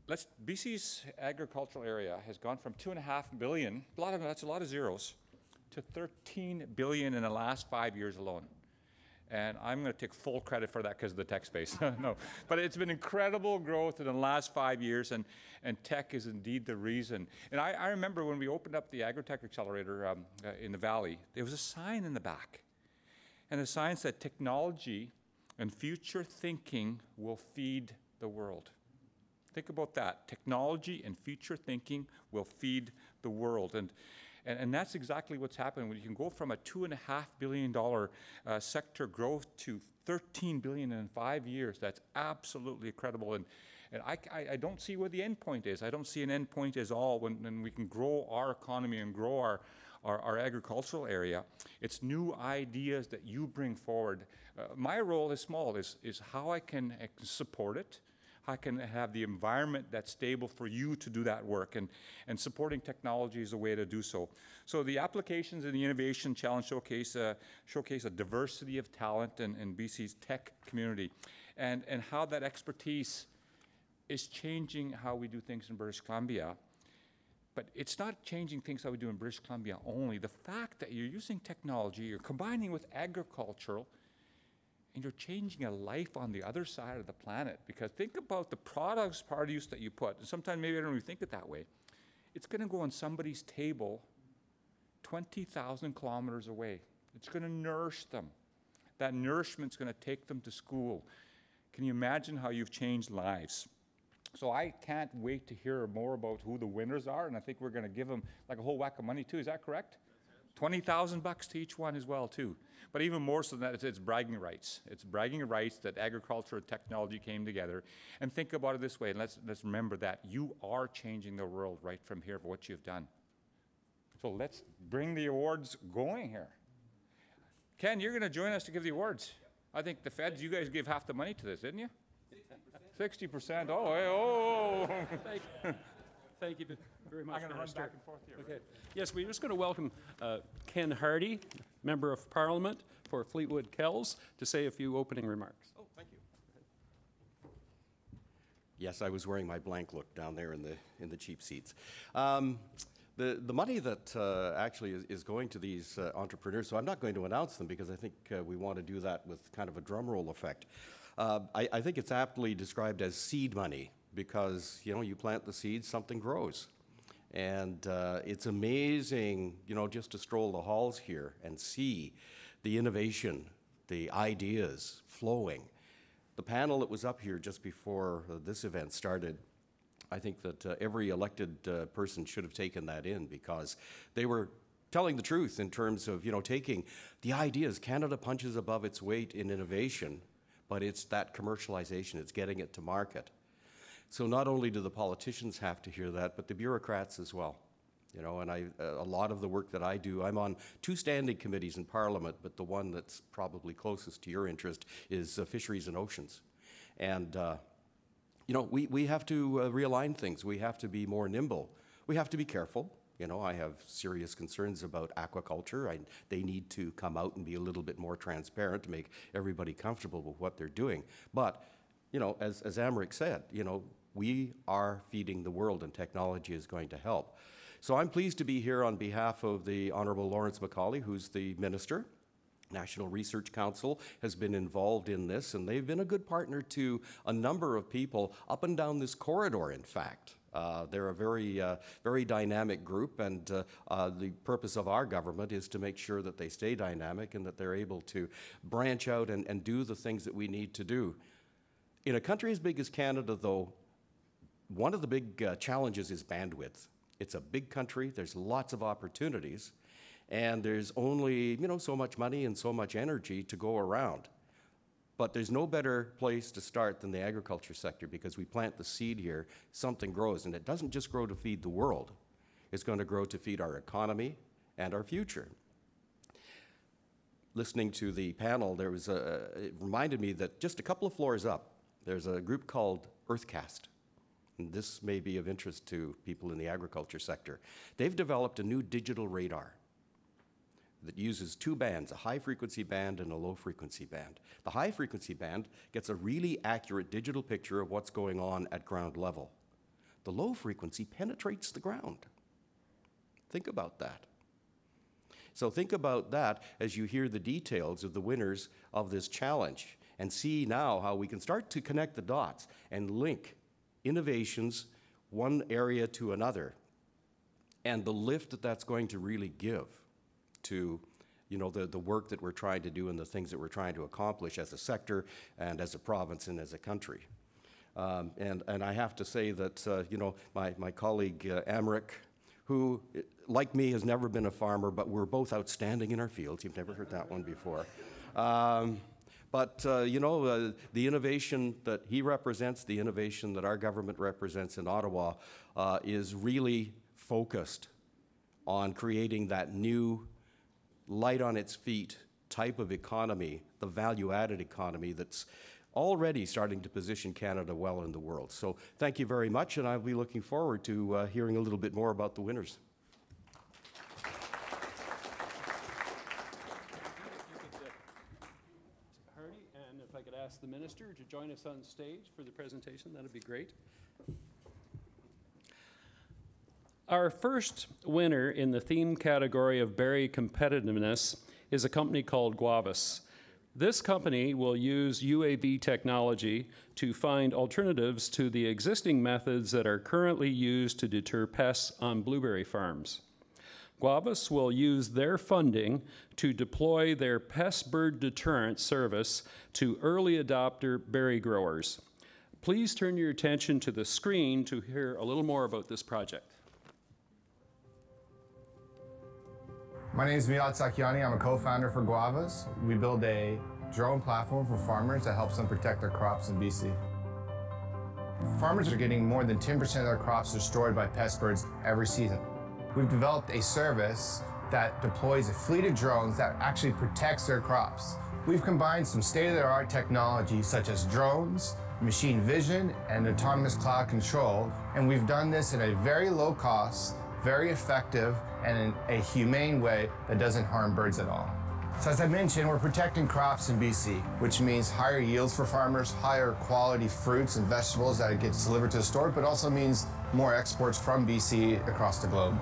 Let's, B C's agricultural area has gone from two and a half billion, a lot of, that's a lot of zeros, to thirteen billion in the last five years alone. And I'm going to take full credit for that because of the tech space. No, but it's been incredible growth in the last five years, and, and tech is indeed the reason. And I, I remember when we opened up the Agri-Tech Accelerator um, uh, in the Valley, there was a sign in the back. And the sign said, technology and future thinking will feed the world. Think about that. Technology and future thinking will feed the world. And And, and that's exactly what's happening. When you can go from a two and a half billion dollar uh, sector growth to thirteen billion in five years, that's absolutely incredible. And, and I, I, I don't see where the end point is. I don't see an end point at all when, when we can grow our economy and grow our, our, our agricultural area. It's new ideas that you bring forward. Uh, my role is small, is, is how I can support it. How can I have the environment that's stable for you to do that work? And, and supporting technology is a way to do so. So the applications and the innovation challenge showcase, uh, showcase a diversity of talent in, in B C's tech community, and, and how that expertise is changing how we do things in British Columbia. But it's not changing things that we do in British Columbia only. The fact that you're using technology, you're combining with agricultural, and you're changing a life on the other side of the planet. Because think about the products, produce that you put, and sometimes maybe I don't even think it that way. It's gonna go on somebody's table twenty thousand kilometers away. It's gonna nourish them. That nourishment's gonna take them to school. Can you imagine how you've changed lives? So I can't wait to hear more about who the winners are, and I think we're gonna give them like a whole whack of money too, is that correct? twenty thousand bucks to each one as well, too. But even more so than that, it's, it's bragging rights. It's bragging rights that agriculture and technology came together. And think about it this way, and let's, let's remember that you are changing the world right from here for what you've done. So let's bring the awards going here. Ken, you're gonna join us to give the awards. I think the feds, you guys gave half the money to this, didn't you? sixty percent, oh, hey, oh. Thank you. Thank you very much. I'm going to run back and forth here. Okay. Right? Yes, we're just going to welcome uh, Ken Hardie, Member of Parliament for Fleetwood Kells, to say a few opening remarks. Oh, thank you. Yes, I was wearing my blank look down there in the in the cheap seats. Um, the the money that uh, actually is, is going to these uh, entrepreneurs. So I'm not going to announce them because I think uh, we want to do that with kind of a drumroll effect. Uh, I, I think it's aptly described as seed money. Because, you know, you plant the seeds, something grows. And uh, it's amazing, you know, just to stroll the halls here and see the innovation, the ideas flowing. The panel that was up here just before uh, this event started, I think that uh, every elected uh, person should have taken that in because they were telling the truth in terms of, you know, taking the ideas. Canada punches above its weight in innovation, but it's that commercialization, it's getting it to market. So not only do the politicians have to hear that, but the bureaucrats as well. You know, and I, a lot of the work that I do, I'm on two standing committees in Parliament, but the one that's probably closest to your interest is uh, Fisheries and Oceans. And, uh, you know, we, we have to uh, realign things. We have to be more nimble. We have to be careful. You know, I have serious concerns about aquaculture. I, they need to come out and be a little bit more transparent to make everybody comfortable with what they're doing. But you know, as, as Amrik said, you know, we are feeding the world and technology is going to help. So I'm pleased to be here on behalf of the Honourable Lawrence Macaulay, who's the Minister. National Research Council has been involved in this, and they've been a good partner to a number of people up and down this corridor, in fact. Uh, they're a very, uh, very dynamic group, and uh, uh, the purpose of our government is to make sure that they stay dynamic and that they're able to branch out and, and do the things that we need to do. In a country as big as Canada, though, one of the big uh, challenges is bandwidth. It's a big country, there's lots of opportunities, and there's only, you know, so much money and so much energy to go around. But there's no better place to start than the agriculture sector because we plant the seed here, something grows, and it doesn't just grow to feed the world. It's going to grow to feed our economy and our future. Listening to the panel, there was a, it reminded me that just a couple of floors up, there's a group called Earthcast, and this may be of interest to people in the agriculture sector. They've developed a new digital radar that uses two bands, a high-frequency band and a low-frequency band. The high-frequency band gets a really accurate digital picture of what's going on at ground level. The low-frequency penetrates the ground. Think about that. So think about that as you hear the details of the winners of this challenge. And see now how we can start to connect the dots and link innovations one area to another, and the lift that that's going to really give to, you know, the, the work that we're trying to do and the things that we're trying to accomplish as a sector and as a province and as a country. Um, and, and I have to say that, uh, you know, my, my colleague uh, Amrik, who, like me, has never been a farmer, but we're both outstanding in our fields. You've never heard that one before. Um, but, uh, you know, uh, the innovation that he represents, the innovation that our government represents in Ottawa, uh, is really focused on creating that new light on its feet type of economy, the value-added economy that's already starting to position Canada well in the world. So thank you very much, and I'll be looking forward to uh, hearing a little bit more about the winners. Hardie, and if I could ask the minister to join us on stage for the presentation, that would be great. Our first winner in the theme category of berry competitiveness is a company called Guavas. This company will use U A V technology to find alternatives to the existing methods that are currently used to deter pests on blueberry farms. Guavas will use their funding to deploy their pest bird deterrent service to early adopter berry growers. Please turn your attention to the screen to hear a little more about this project. My name is Miral Tsakiani. I'm a co-founder for Guavas. We build a drone platform for farmers that helps them protect their crops in B C. Farmers are getting more than ten percent of their crops destroyed by pest birds every season. We've developed a service that deploys a fleet of drones that actually protects their crops. We've combined some state-of-the-art technology such as drones, machine vision, and autonomous cloud control, and we've done this at a very low cost, very effective, and in a humane way that doesn't harm birds at all. So as I mentioned, we're protecting crops in B C, which means higher yields for farmers, higher quality fruits and vegetables that get delivered to the store, but also means more exports from B C across the globe.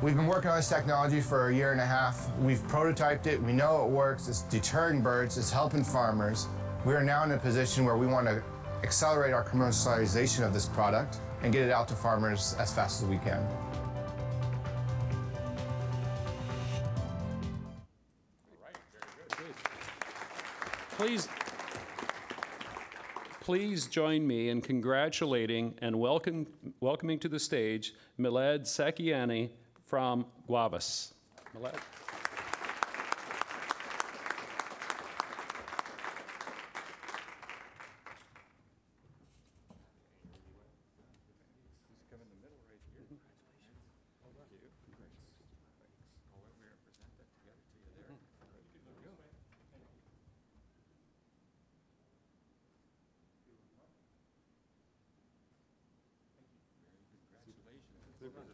We've been working on this technology for a year and a half. We've prototyped it, we know it works, it's deterring birds, it's helping farmers. We are now in a position where we want to accelerate our commercialization of this product and get it out to farmers as fast as we can. Please, please join me in congratulating and welcome, welcoming to the stage Miral Tsakiani from Guavas. Milad.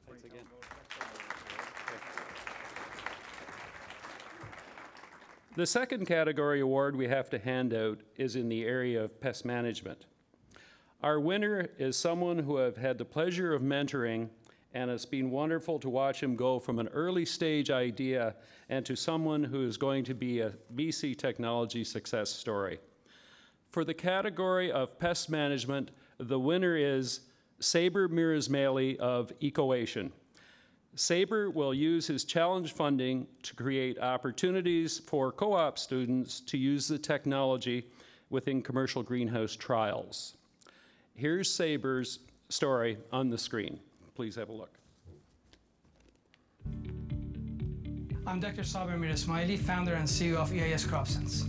Thanks again. The second category award we have to hand out is in the area of pest management. Our winner is someone who I've had the pleasure of mentoring, and it's been wonderful to watch him go from an early stage idea and to someone who is going to be a B C technology success story. For the category of pest management, the winner is Saber Mirismaili of Ecoation. Saber will use his challenge funding to create opportunities for co-op students to use the technology within commercial greenhouse trials. Here's Saber's story on the screen. Please have a look. I'm Doctor Saber Mirismaili, founder and C E O of E I S CropSense.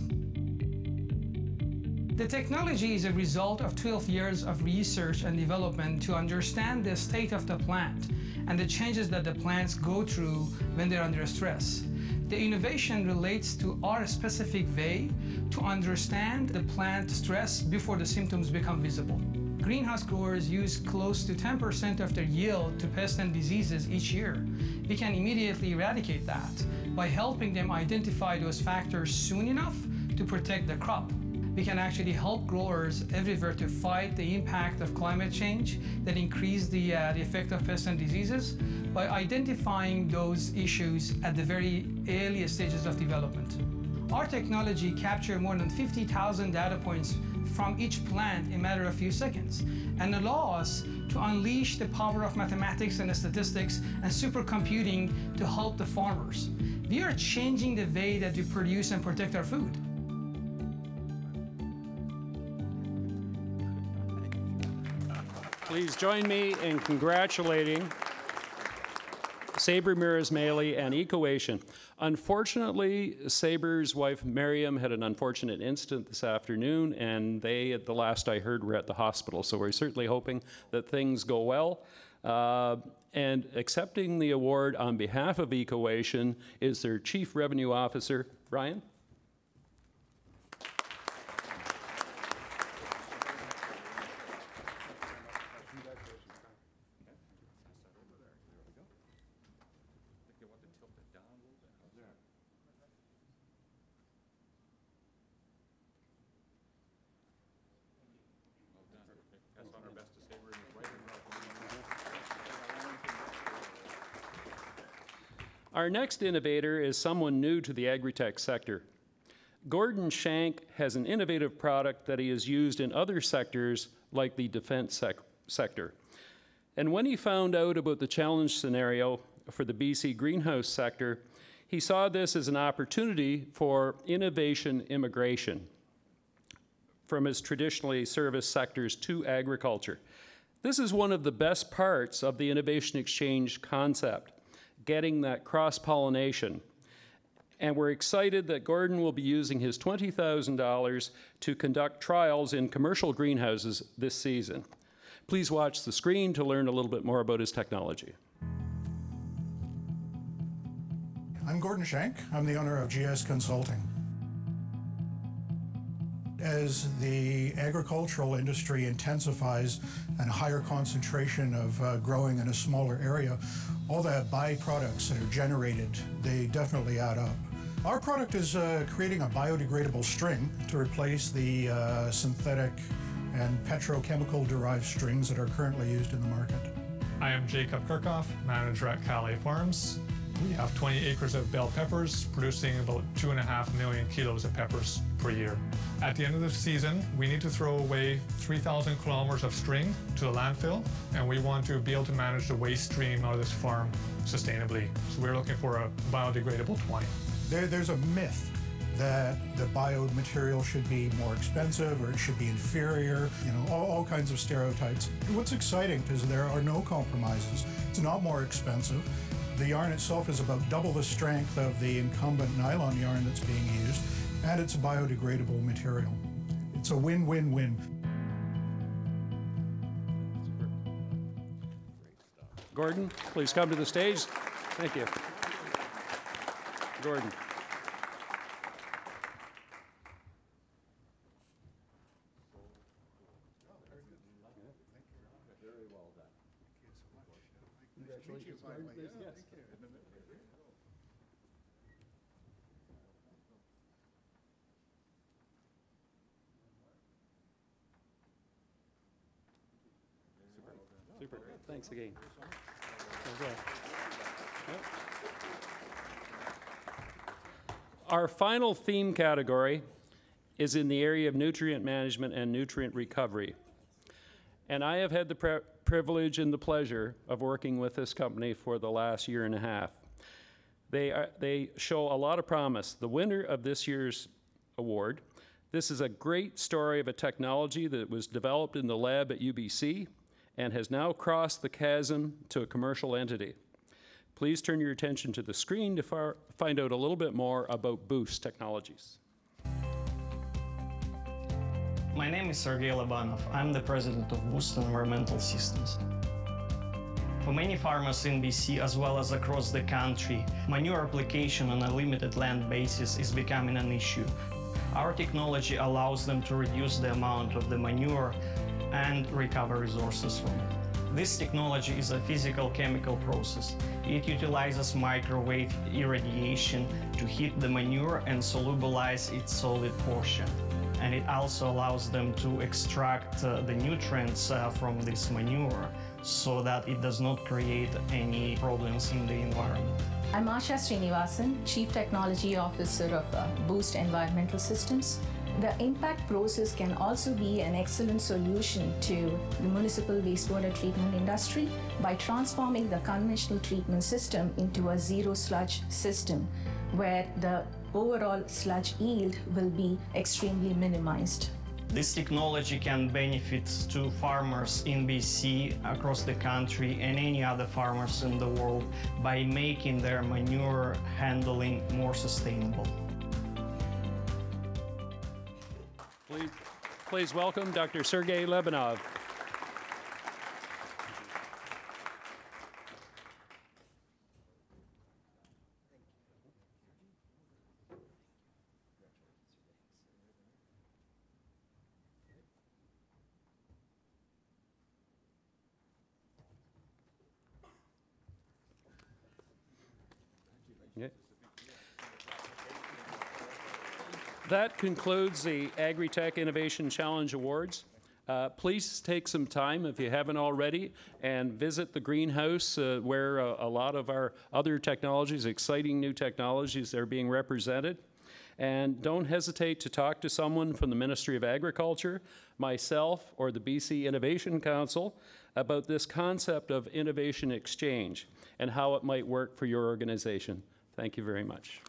The technology is a result of twelve years of research and development to understand the state of the plant and the changes that the plants go through when they're under stress. The innovation relates to our specific way to understand the plant stress before the symptoms become visible. Greenhouse growers use close to ten percent of their yield to pests and diseases each year. We can immediately eradicate that by helping them identify those factors soon enough to protect the crop. We can actually help growers everywhere to fight the impact of climate change that increase the, uh, the effect of pests and diseases by identifying those issues at the very earliest stages of development. Our technology captured more than fifty thousand data points from each plant in a matter of a few seconds and allow us to unleash the power of mathematics and statistics and supercomputing to help the farmers. We are changing the way that we produce and protect our food. Please join me in congratulating Saber Mirismaili, and Ecoation. Unfortunately, Saber's wife Miriam had an unfortunate incident this afternoon, and they, at the last I heard, were at the hospital. So we're certainly hoping that things go well. Uh, and accepting the award on behalf of Ecoation is their Chief Revenue Officer, Ryan. Our next innovator is someone new to the agri-tech sector. Gordon Shank has an innovative product that he has used in other sectors like the defense sec sector. And when he found out about the challenge scenario for the B C greenhouse sector, he saw this as an opportunity for innovation immigration from his traditionally service sectors to agriculture. This is one of the best parts of the Innovation Exchange concept, getting that cross-pollination. And we're excited that Gordon will be using his twenty thousand dollars to conduct trials in commercial greenhouses this season. Please watch the screen to learn a little bit more about his technology. I'm Gordon Shank. I'm the owner of G S Consulting. As the agricultural industry intensifies and a higher concentration of uh, growing in a smaller area, all the byproducts that are generated, they definitely add up. Our product is uh, creating a biodegradable string to replace the uh, synthetic and petrochemical-derived strings that are currently used in the market. I am Jacob Kirchhoff, manager at Cali Farms. We have twenty acres of bell peppers, producing about two and a half million kilos of peppers per year. At the end of the season, we need to throw away three thousand kilometers of string to the landfill, and we want to be able to manage the waste stream out of this farm sustainably. So we're looking for a biodegradable twine. There, there's a myth that the biomaterial should be more expensive or it should be inferior, you know, all, all kinds of stereotypes. What's exciting is there are no compromises. It's not more expensive. The yarn itself is about double the strength of the incumbent nylon yarn that's being used, and it's a biodegradable material. It's a win-win-win. Gordon, please come to the stage. Thank you. Gordon. Super. Thanks again. Our final theme category is in the area of nutrient management and nutrient recovery. And I have had the pri privilege and the pleasure of working with this company for the last year and a half. They, are, they show a lot of promise. The winner of this year's award, this is a great story of a technology that was developed in the lab at U B C and has now crossed the chasm to a commercial entity. Please turn your attention to the screen to far, find out a little bit more about Boost Technologies. My name is Sergey Lobanov. I'm the president of Boost Environmental Systems. For many farmers in B C, as well as across the country, manure application on a limited land basis is becoming an issue. Our technology allows them to reduce the amount of the manure and recover resources from it. This technology is a physical chemical process. It utilizes microwave irradiation to heat the manure and solubilize its solid portion. And it also allows them to extract uh, the nutrients uh, from this manure so that it does not create any problems in the environment. I'm Asha Srinivasan, Chief Technology Officer of uh, Boost Environmental Systems. The impact process can also be an excellent solution to the municipal wastewater treatment industry by transforming the conventional treatment system into a zero sludge system, where the overall sludge yield will be extremely minimized. This technology can benefit to farmers in B C, across the country, and any other farmers in the world by making their manure handling more sustainable. Please, please welcome Doctor Sergey Lobanov. That concludes the Agri-Tech Innovation Challenge Awards. Uh, please take some time, if you haven't already, and visit the greenhouse uh, where uh, a lot of our other technologies, exciting new technologies, are being represented. And don't hesitate to talk to someone from the Ministry of Agriculture, myself, or the B C Innovation Council about this concept of innovation exchange and how it might work for your organization. Thank you very much.